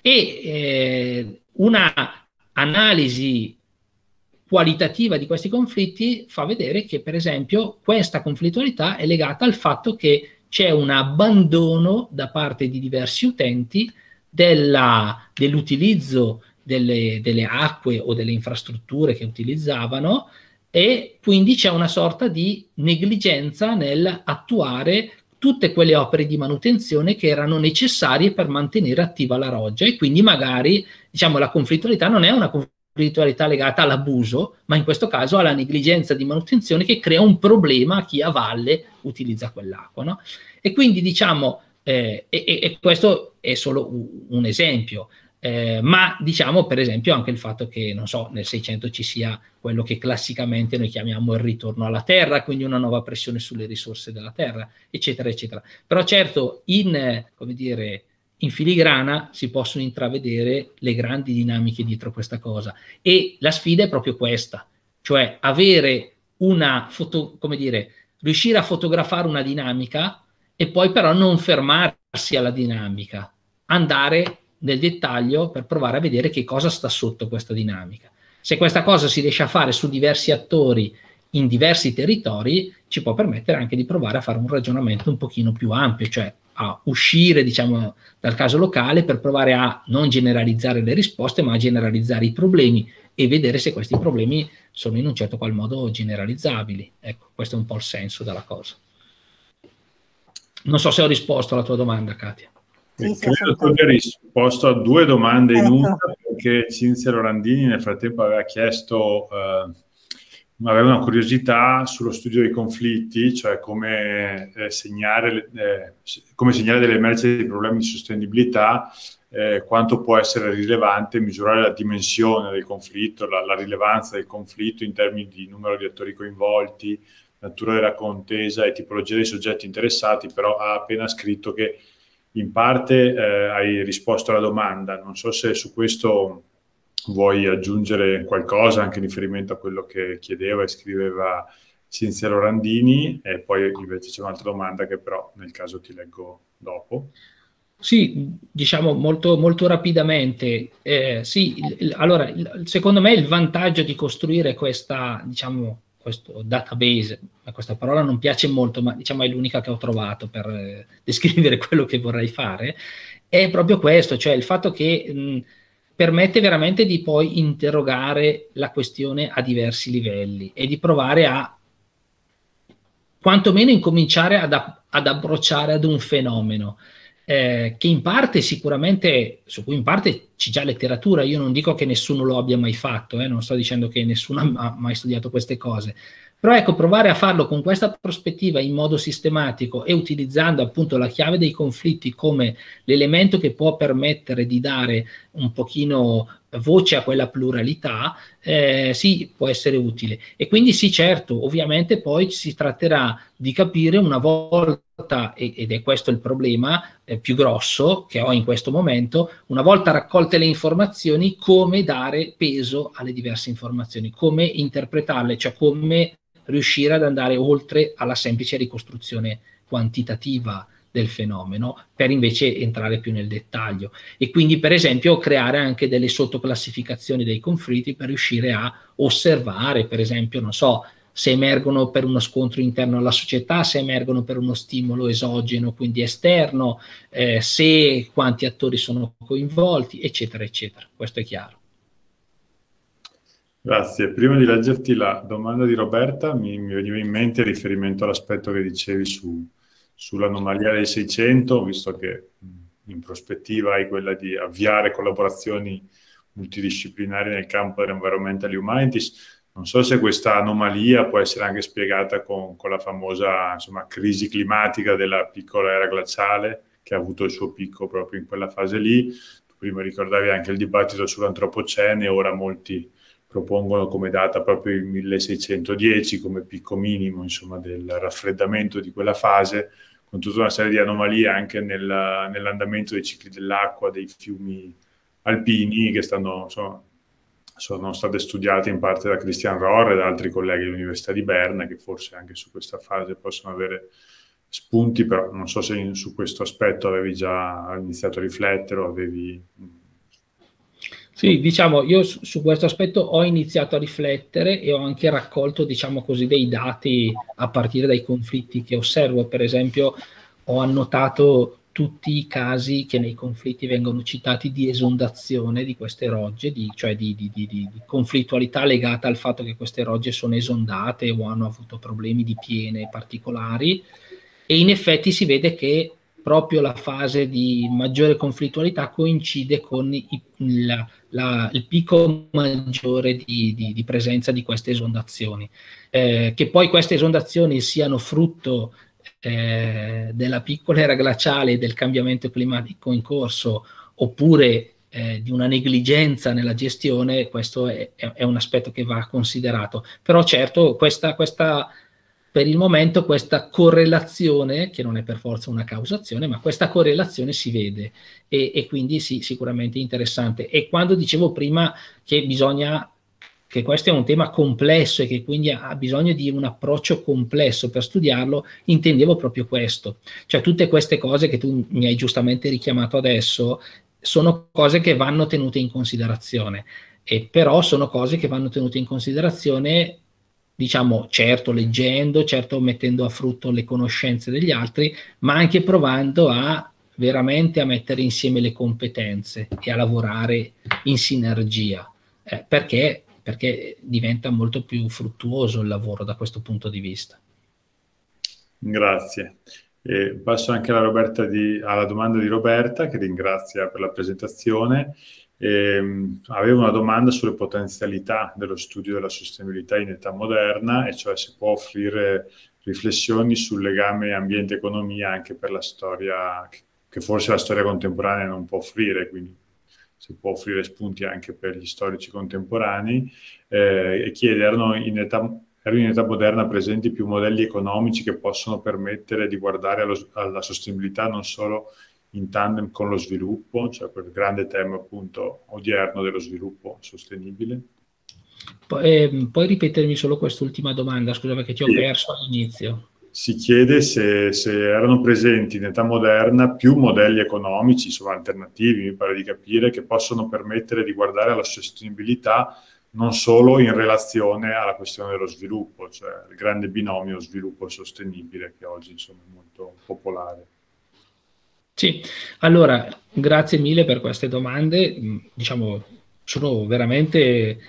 E eh, una analisi qualitativa di questi conflitti fa vedere che, per esempio, questa conflittualità è legata al fatto che c'è un abbandono da parte di diversi utenti dell'utilizzo dell delle, delle acque o delle infrastrutture che utilizzavano, e quindi c'è una sorta di negligenza nell'attuare tutte quelle opere di manutenzione che erano necessarie per mantenere attiva la roggia, e quindi magari, diciamo, la conflittualità non è una conflittualità conflittualità legata all'abuso, ma in questo caso alla negligenza di manutenzione che crea un problema a chi a valle utilizza quell'acqua, no? E quindi diciamo, eh, e, e questo è solo un esempio, eh, ma diciamo per esempio anche il fatto che, non so, nel Seicento ci sia quello che classicamente noi chiamiamo il ritorno alla terra, quindi una nuova pressione sulle risorse della terra, eccetera, eccetera. Però certo, in, come dire, in filigrana si possono intravedere le grandi dinamiche dietro questa cosa, e la sfida è proprio questa, cioè avere una foto, come dire, riuscire a fotografare una dinamica e poi però non fermarsi alla dinamica, andare nel dettaglio per provare a vedere che cosa sta sotto questa dinamica. Se questa cosa si riesce a fare su diversi attori in diversi territori, ci può permettere anche di provare a fare un ragionamento un pochino più ampio, cioè a uscire, diciamo, dal caso locale per provare a non generalizzare le risposte ma a generalizzare i problemi e vedere se questi problemi sono in un certo qual modo generalizzabili. Ecco, questo è un po' il senso della cosa. Non so se ho risposto alla tua domanda, Katia. Sì, sì, credo di aver risposto a due domande in una, perché Cinzia Lorandini nel frattempo aveva chiesto eh, aveva una curiosità sullo studio dei conflitti, cioè come, eh, segnare, eh, come segnare delle emergenze dei problemi di sostenibilità, eh, quanto può essere rilevante misurare la dimensione del conflitto, la, la rilevanza del conflitto in termini di numero di attori coinvolti, natura della contesa e tipologia dei soggetti interessati. Però ha appena scritto che in parte eh, hai risposto alla domanda, non so se su questo vuoi aggiungere qualcosa anche in riferimento a quello che chiedeva e scriveva Cinzia Lorandini, e poi invece c'è un'altra domanda che però nel caso ti leggo dopo. Sì, diciamo molto, molto rapidamente. Eh, sì, il, allora il, secondo me il vantaggio di costruire questa, diciamo, questo database, questa parola non piace molto, ma diciamo è l'unica che ho trovato per eh, descrivere quello che vorrei fare, è proprio questo, cioè il fatto che mh, permette veramente di poi interrogare la questione a diversi livelli e di provare a quantomeno incominciare ad, ad abbracciare ad un fenomeno eh, che in parte sicuramente, su cui in parte c'è già letteratura, io non dico che nessuno lo abbia mai fatto, eh, non sto dicendo che nessuno ha mai studiato queste cose, però ecco, provare a farlo con questa prospettiva in modo sistematico e utilizzando appunto la chiave dei conflitti come l'elemento che può permettere di dare un pochino voce a quella pluralità, eh, sì, può essere utile. E quindi sì, certo, ovviamente poi si tratterà di capire una volta, ed è questo il problema eh, più grosso che ho in questo momento, una volta raccolte le informazioni, come dare peso alle diverse informazioni, come interpretarle, cioè come riuscire ad andare oltre alla semplice ricostruzione quantitativa del fenomeno per invece entrare più nel dettaglio, e quindi per esempio creare anche delle sottoclassificazioni dei conflitti per riuscire a osservare, per esempio, non so, se emergono per uno scontro interno alla società, se emergono per uno stimolo esogeno, quindi esterno, eh, se quanti attori sono coinvolti, eccetera, eccetera. Questo è chiaro. Grazie. Prima di leggerti la domanda di Roberta, mi, mi veniva in mente il riferimento all'aspetto che dicevi su, sull'anomalia del Seicento, visto che in prospettiva è quella di avviare collaborazioni multidisciplinari nel campo dell'environmental humanities. Non so se questa anomalia può essere anche spiegata con, con la famosa insomma, crisi climatica della piccola era glaciale, che ha avuto il suo picco proprio in quella fase lì. Tu prima ricordavi anche il dibattito sull'antropocene, ora molti propongono come data proprio il milleseicentodieci come picco minimo insomma, del raffreddamento di quella fase, con tutta una serie di anomalie anche nel, nell'andamento dei cicli dell'acqua, dei fiumi alpini, che stanno, insomma, sono state studiate in parte da Christian Rohr e da altri colleghi dell'Università di Berna, che forse anche su questa fase possono avere spunti, però non so se in, su questo aspetto avevi già iniziato a riflettere o avevi... Sì, diciamo, io su, su questo aspetto ho iniziato a riflettere e ho anche raccolto, diciamo così, dei dati a partire dai conflitti che osservo. Per esempio, ho annotato tutti i casi che nei conflitti vengono citati di esondazione di queste rogge, di, cioè di, di, di, di conflittualità legata al fatto che queste rogge sono esondate o hanno avuto problemi di piene particolari, e in effetti si vede che proprio la fase di maggiore conflittualità coincide con il, la, il picco maggiore di, di, di presenza di queste esondazioni. Eh, che poi queste esondazioni siano frutto Eh, della piccola era glaciale e del cambiamento climatico in corso, oppure eh, di una negligenza nella gestione, questo è, è un aspetto che va considerato. Però certo, questa, questa, per il momento questa correlazione, che non è per forza una causazione, ma questa correlazione si vede, e, e quindi sì, sicuramente interessante. E quando dicevo prima che bisogna... che questo è un tema complesso e che quindi ha bisogno di un approccio complesso per studiarlo, intendevo proprio questo. Cioè tutte queste cose che tu mi hai giustamente richiamato adesso sono cose che vanno tenute in considerazione, e però sono cose che vanno tenute in considerazione, diciamo, certo leggendo, certo mettendo a frutto le conoscenze degli altri, ma anche provando a veramente a mettere insieme le competenze e a lavorare in sinergia, eh, perché... perché diventa molto più fruttuoso il lavoro da questo punto di vista. Grazie. E passo anche alla, Roberta di, alla domanda di Roberta, che ringrazia per la presentazione. E, avevo una domanda sulle potenzialità dello studio della sostenibilità in età moderna, e cioè se può offrire riflessioni sul legame ambiente-economia anche per la storia, che forse la storia contemporanea non può offrire, quindi si può offrire spunti anche per gli storici contemporanei, eh, e chiede: erano in, età, erano in età moderna presenti più modelli economici che possono permettere di guardare allo, alla sostenibilità non solo in tandem con lo sviluppo, cioè quel grande tema appunto odierno dello sviluppo sostenibile? Poi, eh, puoi ripetermi solo quest'ultima domanda, scusa perché ti ho sì. perso all'inizio. Si chiede se, se erano presenti in età moderna più modelli economici, insomma, alternativi, mi pare di capire, che possono permettere di guardare alla sostenibilità non solo in relazione alla questione dello sviluppo, cioè il grande binomio sviluppo sostenibile che oggi insomma, è molto popolare. Sì, allora, grazie mille per queste domande, diciamo, sono veramente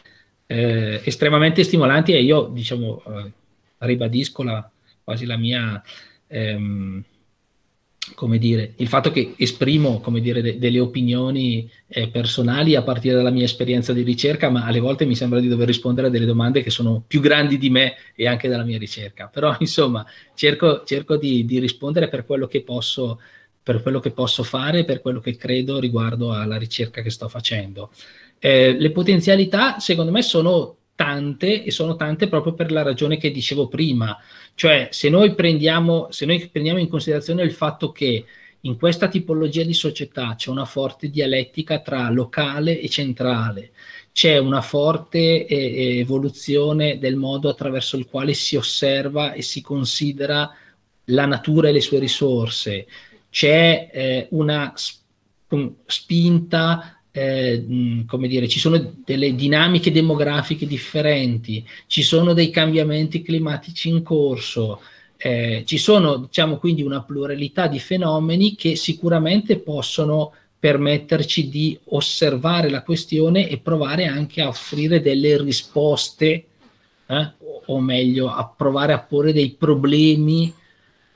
eh, estremamente stimolanti, e io, diciamo, eh, ribadisco la quasi la mia, ehm, come dire, il fatto che esprimo, come dire, de delle opinioni eh, personali a partire dalla mia esperienza di ricerca, ma alle volte mi sembra di dover rispondere a delle domande che sono più grandi di me e anche della mia ricerca. Però, insomma, cerco, cerco di, di rispondere per quello che posso, per quello che posso fare, per quello che credo riguardo alla ricerca che sto facendo. Eh, le potenzialità, secondo me, sono tante, e sono tante proprio per la ragione che dicevo prima, cioè se noi prendiamo, se noi prendiamo in considerazione il fatto che in questa tipologia di società c'è una forte dialettica tra locale e centrale, c'è una forte eh, evoluzione del modo attraverso il quale si osserva e si considera la natura e le sue risorse, c'è eh, una sp spinta Eh, come dire, ci sono delle dinamiche demografiche differenti, ci sono dei cambiamenti climatici in corso, eh, ci sono, diciamo, quindi una pluralità di fenomeni che sicuramente possono permetterci di osservare la questione e provare anche a offrire delle risposte, eh, o meglio, a provare a porre dei problemi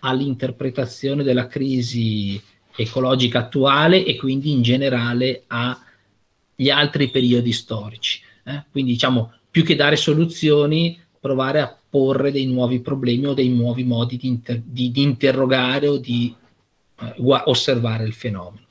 all'interpretazione della crisi ecologica attuale e quindi in generale agli altri periodi storici. Eh? Quindi diciamo, più che dare soluzioni, provare a porre dei nuovi problemi o dei nuovi modi di, inter di, di interrogare o di eh, osservare il fenomeno.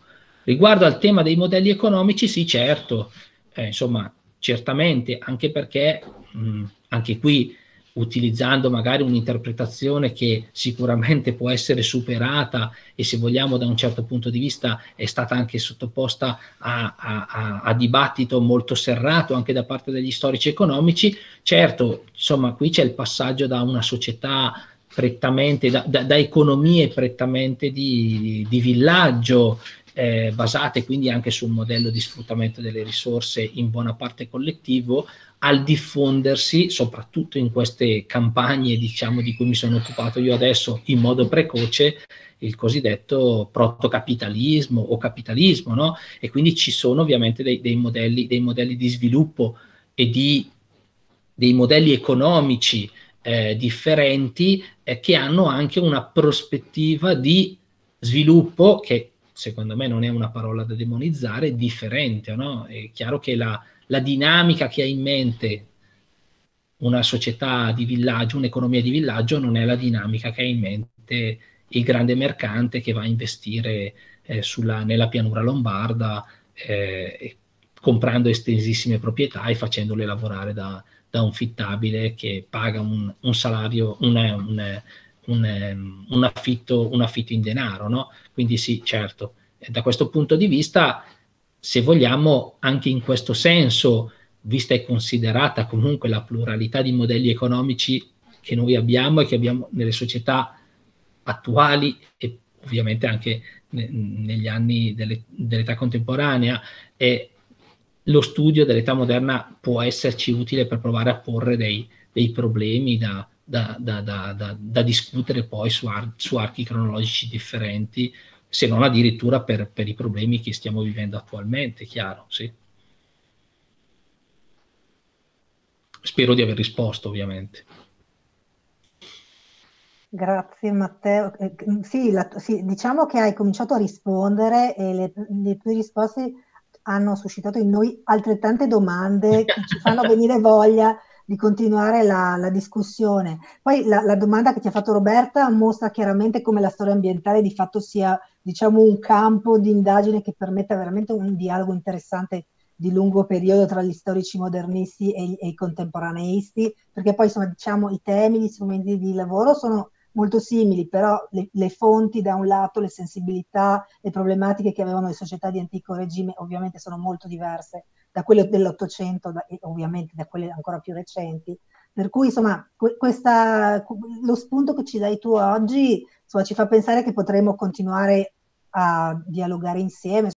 Riguardo al tema dei modelli economici, sì, certo, eh, insomma, certamente, anche perché mh, anche qui, utilizzando magari un'interpretazione che sicuramente può essere superata e, se vogliamo, da un certo punto di vista è stata anche sottoposta a, a, a, a dibattito molto serrato anche da parte degli storici economici, certo, insomma, qui c'è il passaggio da una società prettamente, da, da, da economie prettamente di, di villaggio, eh, basate quindi anche su un modello di sfruttamento delle risorse in buona parte collettivo, al diffondersi, soprattutto in queste campagne, diciamo, di cui mi sono occupato io adesso in modo precoce, il cosiddetto protocapitalismo o capitalismo, no? E quindi ci sono ovviamente dei, dei, modelli, dei modelli di sviluppo e di, dei modelli economici eh, differenti eh, che hanno anche una prospettiva di sviluppo che, secondo me, non è una parola da demonizzare, differente, no? È chiaro che la La dinamica che ha in mente una società di villaggio, un'economia di villaggio, non è la dinamica che ha in mente il grande mercante che va a investire eh, sulla, nella pianura lombarda, eh, comprando estensissime proprietà e facendole lavorare da, da un fittabile che paga un, un salario, un, un, un, un, affitto, un affitto in denaro, no? Quindi sì, certo, da questo punto di vista, se vogliamo, anche in questo senso, vista e considerata comunque la pluralità di modelli economici che noi abbiamo e che abbiamo nelle società attuali e ovviamente anche ne, negli anni dell'età contemporanea, e lo studio dell'età moderna può esserci utile per provare a porre dei, dei problemi da, da, da, da, da, da discutere poi su, ar, su archi cronologici differenti, se non addirittura per, per i problemi che stiamo vivendo attualmente, chiaro, sì. Spero di aver risposto, ovviamente. Grazie Matteo. Eh, sì, la, sì, diciamo che hai cominciato a rispondere e le, le tue risposte hanno suscitato in noi altrettante domande che ci fanno venire voglia di continuare la, la discussione. Poi la, la domanda che ti ha fatto Roberta mostra chiaramente come la storia ambientale di fatto sia, diciamo, un campo di indagine che permetta veramente un dialogo interessante di lungo periodo tra gli storici modernisti e, e i contemporaneisti, perché poi, insomma, diciamo, i temi, gli strumenti di lavoro sono molto simili, però le, le fonti da un lato, le sensibilità, le problematiche che avevano le società di antico regime ovviamente sono molto diverse da quelle dell'Ottocento e ovviamente da quelle ancora più recenti. Per cui, insomma, questa, lo spunto che ci dai tu oggi, insomma, ci fa pensare che potremo continuare a dialogare insieme.